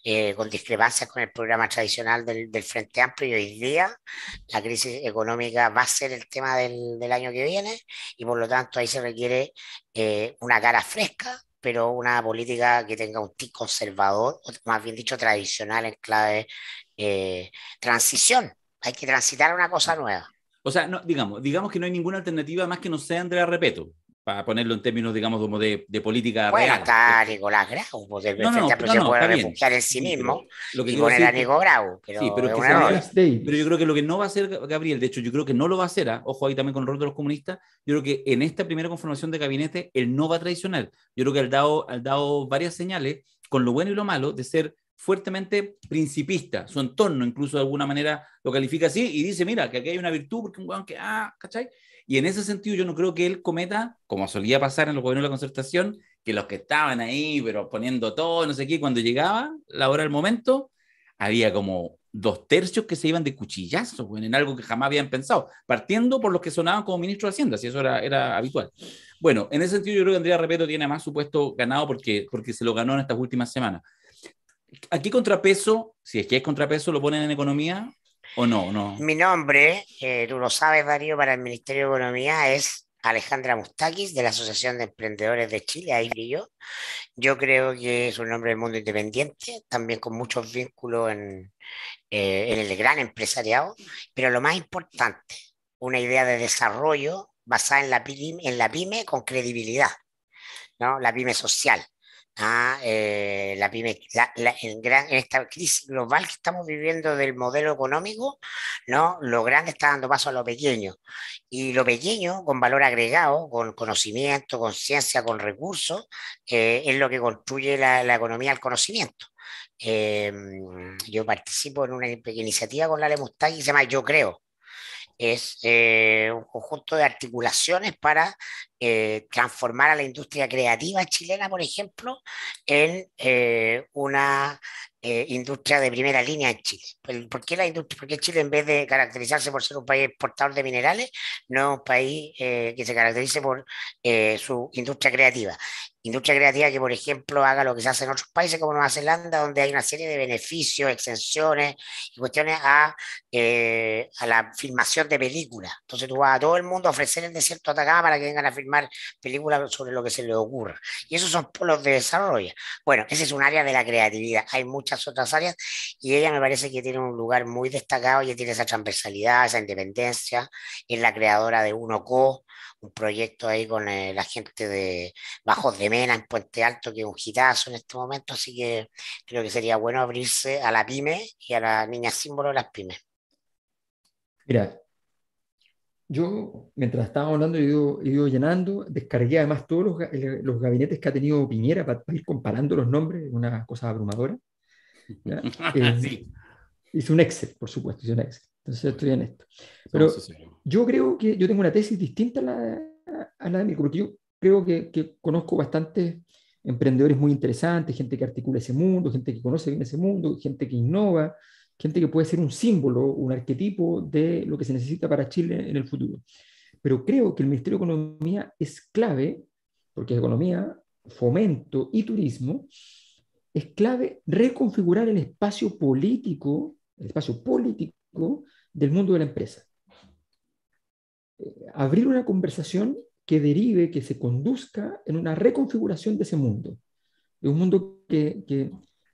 eh, con discrepancias con el programa tradicional del, del Frente Amplio, y hoy día la crisis económica va a ser el tema del, del año que viene, y por lo tanto ahí se requiere eh, una cara fresca, pero una política que tenga un tic conservador, o más bien dicho tradicional en clave eh, transición. Hay que transitar a una cosa nueva. O sea, no, digamos, digamos que no hay ninguna alternativa más que no sea Andrea Repetto, para ponerlo en términos, digamos, como de, de política Bueno, real. está Nicolás Grau, porque el No, no, Frente Amplio no, se no, puede está bien. refugiar en sí Sí, mismo pero lo que y quiero poner a decir- Nico Grau, pero Sí, pero es es que un se error. vaya- Miles Pero yo Davis. creo que lo que no va a hacer Ga- Gabriel, de hecho, yo creo que no lo va a hacer, ¿ah? Ojo ahí también con el rol de los comunistas, yo creo que en esta primera conformación de gabinete él no va a traicionar. Yo creo que ha dado, ha dado varias señales, con lo bueno y lo malo, de ser fuertemente principista. Su entorno incluso de alguna manera lo califica así y dice, mira, que aquí hay una virtud, porque un huevón que, ah, ¿cachai? Y en ese sentido yo no creo que él cometa, como solía pasar en los gobiernos de la concertación, que los que estaban ahí, pero poniendo todo, no sé qué, cuando llegaba la hora del momento, había como dos tercios que se iban de cuchillazo, güey, en algo que jamás habían pensado, partiendo por los que sonaban como ministros de Hacienda, si eso era, era habitual. Bueno, en ese sentido yo creo que Andrea Repetto tiene más su puesto ganado porque, porque se lo ganó en estas últimas semanas. ¿A qué contrapeso, si es que es contrapeso, lo ponen en economía o no? No. Mi nombre, eh, tú lo sabes, Darío, para el Ministerio de Economía es Alejandra Mustakis, de la Asociación de Emprendedores de Chile, ahí yo. Yo creo que es un hombre del mundo independiente, también con muchos vínculos en, eh, en el gran empresariado, pero lo más importante, una idea de desarrollo basada en la pyme, en la pyme con credibilidad, ¿no? La pyme social, ah, eh, la pyme, la- la- en, gran- en esta crisis global que estamos viviendo del modelo económico, ¿no? Lo grande está dando paso a lo pequeño, y lo pequeño con valor agregado, con conocimiento, con ciencia, con recursos, eh, es lo que construye la, la economía del conocimiento. Eh, Yo participo en una iniciativa con la Lemustai que se llama Yo Creo, es eh, un conjunto de articulaciones para eh, transformar a la industria creativa chilena, por ejemplo, en eh, una eh, industria de primera línea en Chile. Pues, ¿Por qué la industria? Porque Chile, en vez de caracterizarse por ser un país exportador de minerales, no es un país eh, que se caracterice por eh, su industria creativa. Industria creativa que, por ejemplo, haga lo que se hace en otros países como Nueva Zelanda, donde hay una serie de beneficios, exenciones y cuestiones a eh, a la filmación de películas. Entonces tú vas a todo el mundo a ofrecer el desierto de Atacama para que vengan a filmar películas sobre lo que se les ocurra. Y esos son polos de desarrollo. Bueno, ese es un área de la creatividad. Hay muchas otras áreas y ella me parece que tiene un lugar muy destacado. Ella tiene esa transversalidad, esa independencia. Es la creadora de Uno Co, un proyecto ahí con eh, la gente de Bajos de Mena en Puente Alto, que es un hitazo en este momento. Así que creo que sería bueno abrirse a la pyme y a la niña símbolo de las pymes. Mira, yo mientras estábamos hablando, he ido, he ido llenando, descargué además todos los, ga- el- los gabinetes que ha tenido Piñera para ir comparando los nombres, una cosa abrumadora, ¿ya? Eh, Sí. Hice un Excel, por supuesto, hice un Excel. Entonces estoy en esto. Pero Vamos a hacer. yo creo que yo tengo una tesis distinta a la, a la de Mirko, porque yo creo que, que conozco bastantes emprendedores muy interesantes, gente que articula ese mundo, gente que conoce bien ese mundo, gente que innova, gente que puede ser un símbolo, un arquetipo de lo que se necesita para Chile en el futuro. Pero creo que el Ministerio de Economía es clave, porque economía, fomento y turismo, es clave reconfigurar el espacio político, el espacio político del mundo de la empresa. Abrir una conversación que derive, que se conduzca en una reconfiguración de ese mundo. Es un mundo que, que,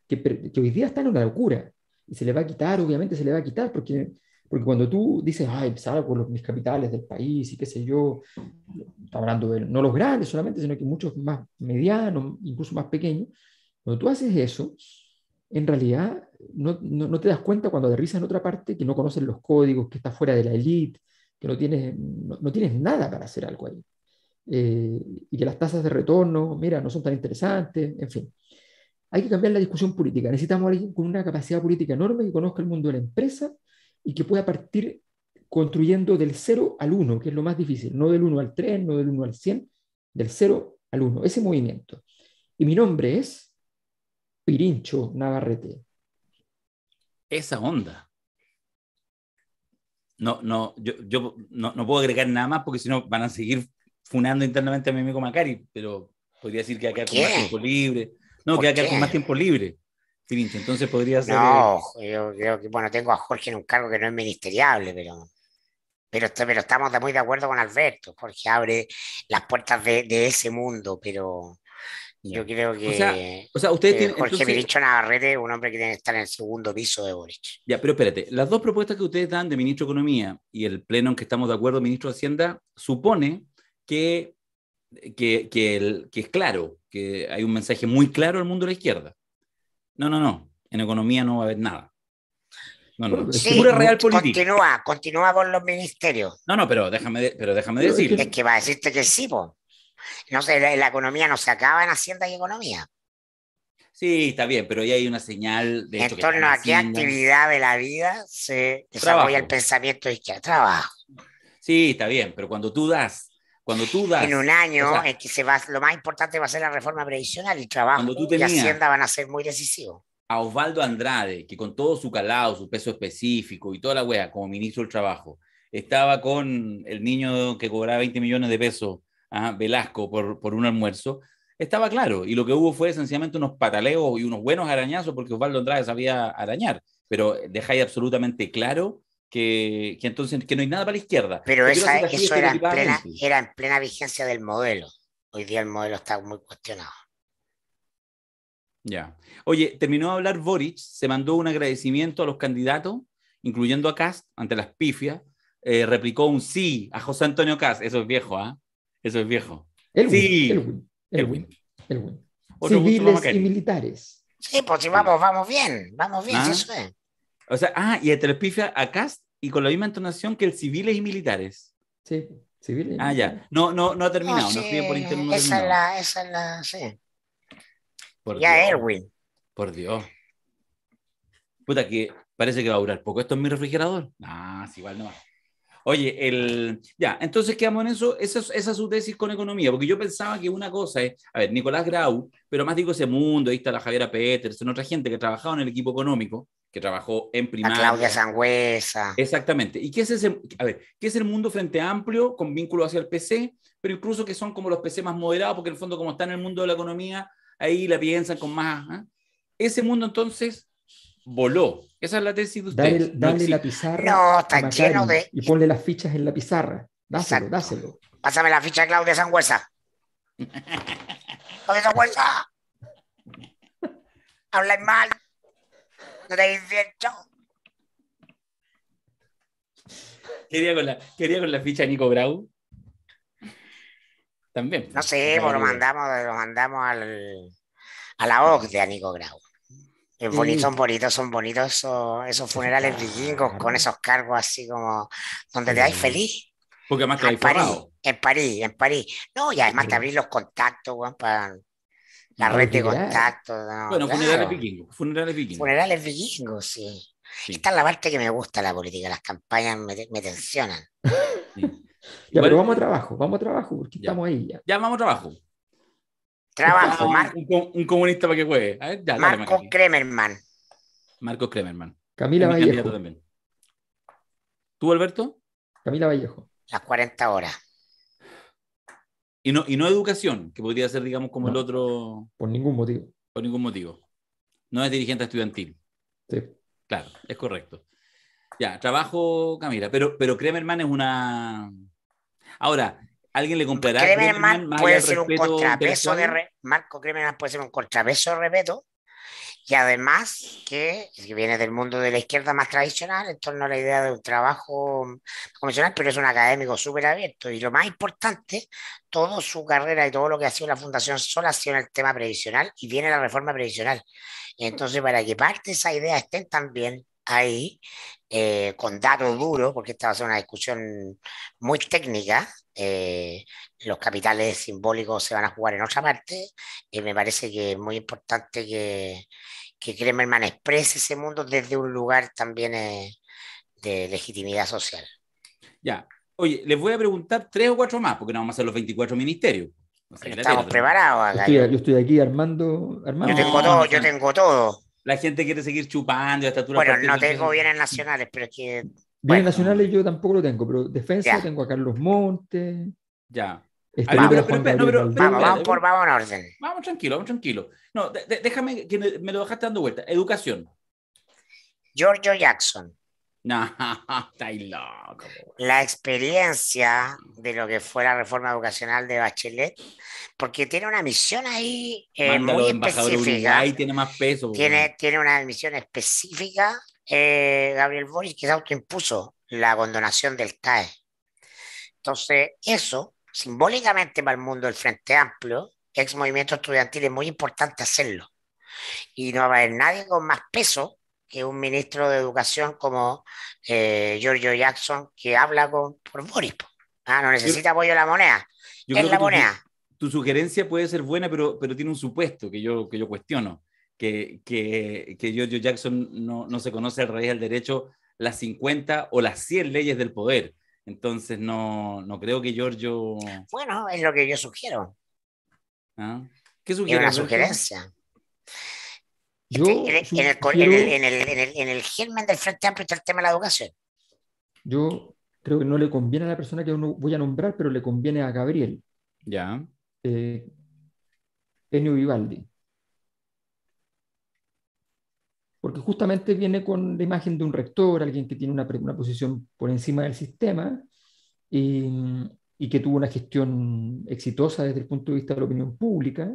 que per- que hoy día está en una locura. Y se le va a quitar, obviamente se le va a quitar, porque, porque cuando tú dices, ay, salgo los, mis capitales del país y qué sé yo, está hablando de no los grandes solamente, sino que muchos más medianos, incluso más pequeños, cuando tú haces eso, en realidad no, no- no te das cuenta cuando aterrizas en otra parte que no conoces los códigos, que estás fuera de la élite, que no tienes, no, no tienes nada para hacer algo ahí. Eh, y que las tasas de retorno, mira, no son tan interesantes, en fin. Hay que cambiar la discusión política. Necesitamos a alguien con una capacidad política enorme que conozca el mundo de la empresa y que pueda partir construyendo del cero al uno, que es lo más difícil, no del uno al tres, no del uno al cien, del cero al uno, ese movimiento. Y mi nombre es Pirincho Navarrete. Esa onda. No, no, yo, yo no, no puedo agregar nada más porque si no van a seguir funando internamente a mi amigo Macari, pero Podría decir que acá con más tiempo libre. No, que acá con más tiempo libre. Pirincho, entonces podría ser. No, yo creo que, bueno, tengo a Jorge en un cargo que no es ministeriable, pero. Pero, pero estamos de muy de acuerdo con Alberto. Jorge abre las puertas de, de ese mundo, pero yo creo que o sea, o sea, ustedes eh, tienen, Jorge entonces... Miricho Navarrete es un hombre que tiene que estar en el segundo piso de Boric. Ya, pero espérate, las dos propuestas que ustedes dan de ministro de Economía y el pleno en que estamos de acuerdo, ministro de Hacienda, supone que, que, que, el, que es claro, que hay un mensaje muy claro al mundo de la izquierda. No, no, no, en economía no va a haber nada. No, no, sí, pura real política. Continúa, continúa con los ministerios. No, no, pero déjame, de, pero déjame decir. Es que va a decirte que sí, po. No sé, la, la economía no se acaba en Hacienda y Economía. Sí, está bien, pero ahí hay una señal de. En torno a qué actividad de la vida se desarrolla trabajo. El pensamiento de izquierda. Trabajo. Sí, está bien, pero cuando tú das, cuando tú das. En un año, o sea, en que se va, lo más importante va a ser la reforma previsional y trabajo tú tenías, y Hacienda van a ser muy decisivos. A Osvaldo Andrade, que con todo su calado, su peso específico y toda la wea, como ministro del Trabajo, estaba con el niño que cobraba veinte millones de pesos, a Velasco, por, por un almuerzo, estaba claro. Y lo que hubo fue esencialmente unos pataleos y unos buenos arañazos, porque Osvaldo Andrade sabía arañar. Pero dejáis absolutamente claro que, que entonces que no hay nada para la izquierda. Pero esa, eso era en, plena, era en plena vigencia del modelo. Hoy día el modelo está muy cuestionado. Ya. Oye, terminó de hablar Boric, se mandó un agradecimiento a los candidatos, incluyendo a Kast, ante las pifias, eh, replicó un sí a José Antonio Kast, eso es viejo, ¿ah? ¿Eh? Eso es viejo. El sí. Win, el win, el win. Civiles y militares. Sí, pues si vamos, vamos bien, vamos bien, ¿ah? Eso es. O sea, ah, y entre las pifias a Kast y con la misma entonación que el civiles y militares. Sí, civiles y militares. Ah, ya. No, no, no ha terminado, no, sí, no por interno, no esa, la, esa es la, sí. Por ya, Aylwin. Por Dios. Puta, que parece que va a durar poco. ¿Esto es mi refrigerador? Ah, sí, igual nomás. Oye, el... ya, entonces quedamos en eso. Esa, esa es su tesis con economía. Porque yo pensaba que una cosa es, a ver, Nicolás Grau, pero más digo ese mundo, ahí está la Javiera Peterson, otra gente que trabajaba en el equipo económico, que trabajó en primaria. La Claudia Sangüesa. Exactamente. ¿Y qué es ese? A ver, ¿qué es el mundo Frente Amplio con vínculo hacia el P C? Pero incluso que son como los P C más moderados, porque en el fondo, como están en el mundo de la economía, ahí la piensan con más... ¿eh? Ese mundo entonces voló. Esa es la tesis de usted. Dale, dale no la pizarra. No, está Macari, lleno de... Y ponle las fichas en la pizarra. Dáselo, exacto. Dáselo. Pásame la ficha de Claudia Sangüesa. Claudia Sangüesa. Habláis mal. No te habéis dicho. Quería con la, quería con la ficha de Nico Grau. También. No sé, pues lo mandamos, lo mandamos al, a la O C D E, a Nico Grau. Es bonito, son bonitos, son bonitos esos, esos funerales vikingos con esos cargos así como donde te dais feliz. Porque además te dais París, en París, en París. No, y además te abrís los contactos, weón, para la red de contactos. No, bueno, claro. Funerales vikingos. Funerales vikingos. Funerales vikingos, sí. sí. Esta es la parte que me gusta la política, las campañas me, me tensionan. Sí. Ya, pero vamos a trabajo, vamos a trabajo, porque ya. Estamos ahí ya. Ya, vamos a trabajo. Trabajo, Marco. Un, un comunista para que juegue. A ver, ya, Marco dale, Kremerman. Marcos Kremerman. Camila es Vallejo. También. ¿Tú, Alberto? Camila Vallejo. Las cuarenta horas. Y no, y no educación, que podría ser, digamos, como no, el otro... Por ningún motivo. Por ningún motivo. No es dirigente estudiantil. Sí. Claro, es correcto. Ya, trabajo, Camila. Pero, pero Kremerman es una... Ahora, ¿alguien le comprará? Kremerman puede ser un contrapeso de re... Marco Kremerman puede ser un contrapeso de Repetto, y además que viene del mundo de la izquierda más tradicional, en torno a la idea de un trabajo convencional, pero es un académico súper abierto, y lo más importante, toda su carrera y todo lo que ha sido la Fundación Sol ha sido en el tema previsional, y viene la reforma previsional. Y entonces, para que parte de esa idea estén también ahí, eh, con datos duros, porque esta va a ser una discusión muy técnica, eh, los capitales simbólicos se van a jugar en otra parte, y me parece que es muy importante que, que Kremerman exprese ese mundo desde un lugar también eh, de legitimidad social. Ya, oye, les voy a preguntar tres o cuatro más, porque no vamos a hacer los veinticuatro ministerios. O sea, estamos preparados acá. Yo estoy, yo estoy aquí armando, armando. Yo tengo todo, yo tengo todo. La gente quiere seguir chupando. Hasta tú bueno, no tengo que... bienes nacionales, pero es que... Bienes bueno. nacionales yo tampoco lo tengo, pero defensa ya. Tengo a Carlos Montes. Ya. Este ah, pero, pero, pero, pero, pero, vamos, vamos por vámonos. Vamos tranquilo, vamos tranquilo. No, de, de, déjame que me, me lo dejaste dando vuelta. Educación. Giorgio Jackson. No, está loco. La experiencia de lo que fue la reforma educacional de Bachelet, porque tiene una misión ahí eh, muy específica. Ahí tiene más peso. Tiene, tiene una misión específica. Eh, Gabriel Boric, que se autoimpuso la condonación del C A E. Entonces, eso, simbólicamente para el mundo del Frente Amplio, ex movimiento estudiantil, es muy importante hacerlo. Y no va a haber nadie con más peso que un ministro de educación como eh, Giorgio Jackson, que habla con, por Boris. Ah, no necesita yo, apoyo a la moneda. Yo es creo la que moneda. Tu, tu sugerencia puede ser buena, pero, pero tiene un supuesto que yo, que yo cuestiono, que, que, que Giorgio Jackson no, no se conoce al raíz del derecho las cincuenta o las cien leyes del poder. Entonces no, no creo que Giorgio... Bueno, es lo que yo sugiero. ¿Ah? ¿Qué sugiero? Es una sugerencia. Yo este, en, el, sugiero, en, el, en, el, en, el, en, el, en el germen del Frente Amplio está el tema de la educación. Yo creo que no le conviene a la persona que uno voy a nombrar, pero le conviene a Gabriel. Ya. Eh, Ennio Vivaldi. Porque justamente viene con la imagen de un rector, alguien que tiene una, una posición por encima del sistema y, y que tuvo una gestión exitosa desde el punto de vista de la opinión pública.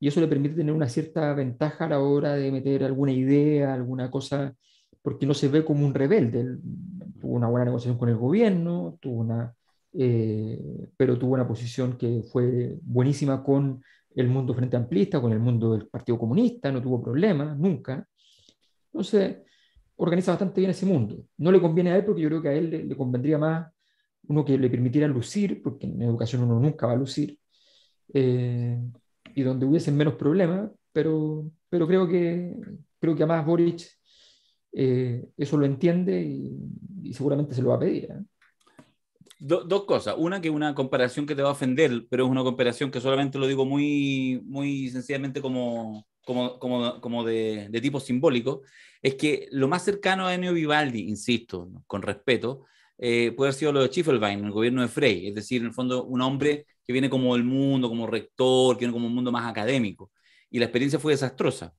Y eso le permite tener una cierta ventaja a la hora de meter alguna idea, alguna cosa, porque no se ve como un rebelde. Él tuvo una buena negociación con el gobierno, tuvo una, eh, pero tuvo una posición que fue buenísima con el mundo Frente Amplista, con el mundo del Partido Comunista, no tuvo problemas, nunca. Entonces, organiza bastante bien ese mundo. No le conviene a él porque yo creo que a él le, le convendría más uno que le permitiera lucir, porque en educación uno nunca va a lucir. Eh, y donde hubiesen menos problemas, pero, pero creo que creo que además Boric eh, eso lo entiende y, y seguramente se lo va a pedir. ¿eh? Do, dos cosas. Una, que una comparación que te va a ofender, pero es una comparación que solamente lo digo muy, muy sencillamente como, como, como, como de, de tipo simbólico, es que lo más cercano a Ennio Vivaldi, insisto, con respeto, eh, puede haber sido lo de Schiefelbein, el gobierno de Frey, es decir, en el fondo un hombre que viene como del mundo, como rector, que viene como un mundo más académico, y la experiencia fue desastrosa.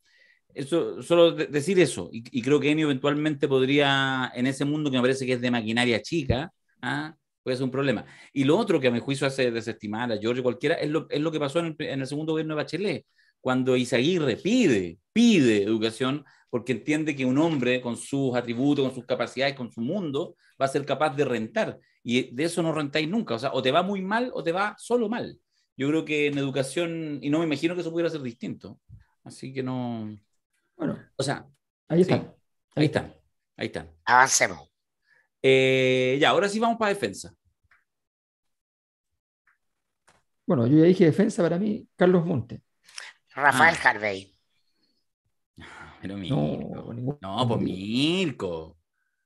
Eso, solo de, decir eso, y, y creo que Ennio eventualmente podría, en ese mundo que me parece que es de maquinaria chica, ¿ah? puede ser un problema. Y lo otro que a mi juicio hace desestimar a Giorgio cualquiera, es lo, es lo que pasó en el, en el segundo gobierno de Bachelet, cuando Izaguirre pide, pide educación, porque entiende que un hombre con sus atributos, con sus capacidades, con su mundo, va a ser capaz de rentar. Y de eso no rentáis nunca. O sea, o te va muy mal o te va solo mal. Yo creo que en educación, y no me imagino que eso pudiera ser distinto. Así que no... Bueno, o sea... Ahí está. Sí, ahí está. Ahí está. Avancemos. Eh, ya, ahora sí vamos para defensa. Bueno, yo ya dije defensa para mí, Carlos Montes. Rafael ah. Harvey. Pero Mirko. No, no pues Mirko.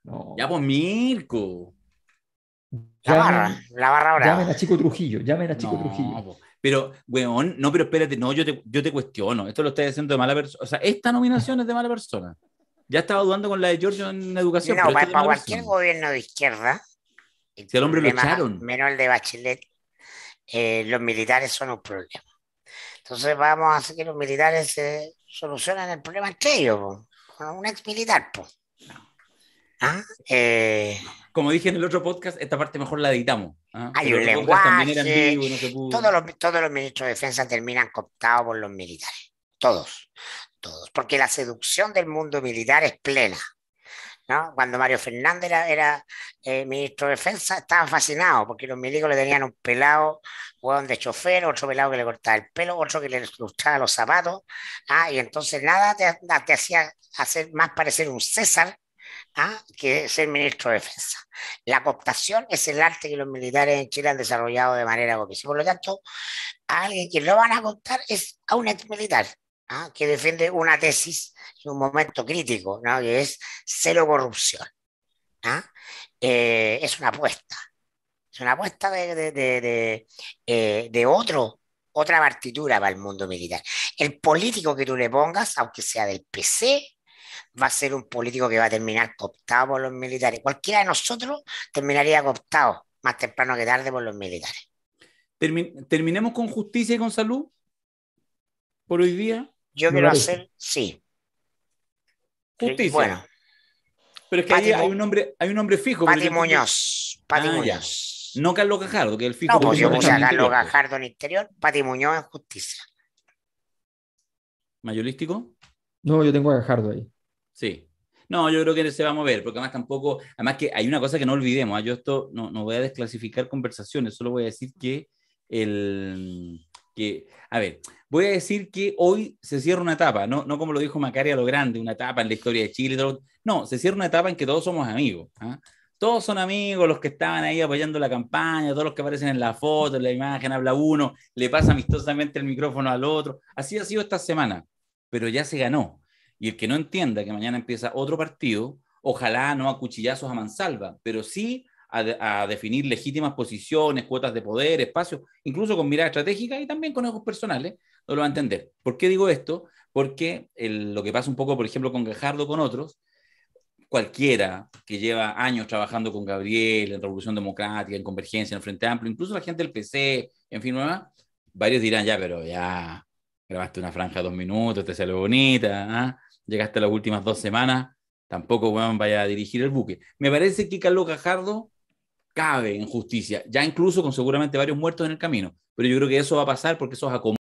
No. Ya, pues Mirko. La barra, la barra ahora. Llamen a Chico Trujillo, llamen a Chico no, Trujillo. Po. Pero, weón, no, pero espérate, no, yo te, yo te cuestiono. Esto lo estás haciendo de mala persona. O sea, esta nominación es de mala persona. Ya estaba dudando con la de Giorgio en educación. No, para, para cualquier persona. Gobierno de izquierda, el si el hombre problema, lo echaron. Menos el de Bachelet, eh, los militares son un problema. Entonces vamos a hacer que los militares eh, solucionen el problema entre ellos, po, con un ex militar, pues. ¿Ah? Eh, Como dije en el otro podcast, esta parte mejor la editamos. ¿Ah? Hay un lenguaje. Vivo, no se pudo. Todos, los, todos los ministros de defensa terminan cooptados por los militares. Todos. Todos. Porque la seducción del mundo militar es plena, ¿no? Cuando Mario Fernández era, era eh, ministro de defensa, estaba fascinado porque los milicos le tenían un pelado, hueón de chofer, otro pelado que le cortaba el pelo, otro que le lustraba los zapatos. ¿Ah? Y entonces nada te, te hacía hacer más parecer un César. ¿Ah? Que es el ministro de defensa. La cooptación es el arte que los militares en Chile han desarrollado de manera cooptativa. Por lo tanto, a alguien que lo van a cooptar es a un ex militar, ¿ah? que defiende una tesis en un momento crítico, ¿no? que es cero corrupción. ¿Ah? Eh, es una apuesta. Es una apuesta de, de, de, de, eh, de otro, otra partitura para el mundo militar. El político que tú le pongas, aunque sea del P C, va a ser un político que va a terminar cooptado por los militares. Cualquiera de nosotros terminaría cooptado más temprano que tarde por los militares. Termin ¿Terminemos con justicia y con salud por hoy día? Yo quiero hacer, sí. Justicia. Bueno. Pero es que ahí hay un nombre, hay un nombre fijo. Pati Muñoz. Pati ah, Muñoz. Ya. No Carlos Gajardo, que es el fijo. No, pues yo puse a Carlos Gajardo en interior, Pati Muñoz en justicia. ¿Mayolístico? No, yo tengo a Gajardo ahí. Sí. No, yo creo que se va a mover, porque además tampoco... Además que hay una cosa que no olvidemos, ¿eh? Yo esto no, no voy a desclasificar conversaciones, solo voy a decir que el... Que, a ver, voy a decir que hoy se cierra una etapa, no, no como lo dijo Macari a lo grande, una etapa en la historia de Chile, todo, no, se cierra una etapa en que todos somos amigos, ¿eh? Todos son amigos, los que estaban ahí apoyando la campaña, todos los que aparecen en la foto, en la imagen, habla uno, le pasa amistosamente el micrófono al otro, así ha sido esta semana, pero ya se ganó, y el que no entienda que mañana empieza otro partido, ojalá no a cuchillazos a mansalva, pero sí... A, a definir legítimas posiciones, cuotas de poder, espacios, incluso con mirada estratégica y también con ojos personales, no lo va a entender. ¿Por qué digo esto? Porque el, lo que pasa un poco, por ejemplo, con Gajardo, con otros, cualquiera que lleva años trabajando con Gabriel, en Revolución Democrática, en Convergencia, en el Frente Amplio, incluso la gente del P C, en fin, ¿no? Varios dirán, ya, pero ya grabaste una franja de dos minutos, te salió bonita, ¿eh? Llegaste a las últimas dos semanas, tampoco bueno, vaya a dirigir el buque. Me parece que Carlos Gajardo cabe en justicia, ya incluso con seguramente varios muertos en el camino, pero yo creo que eso va a pasar porque esos acomodos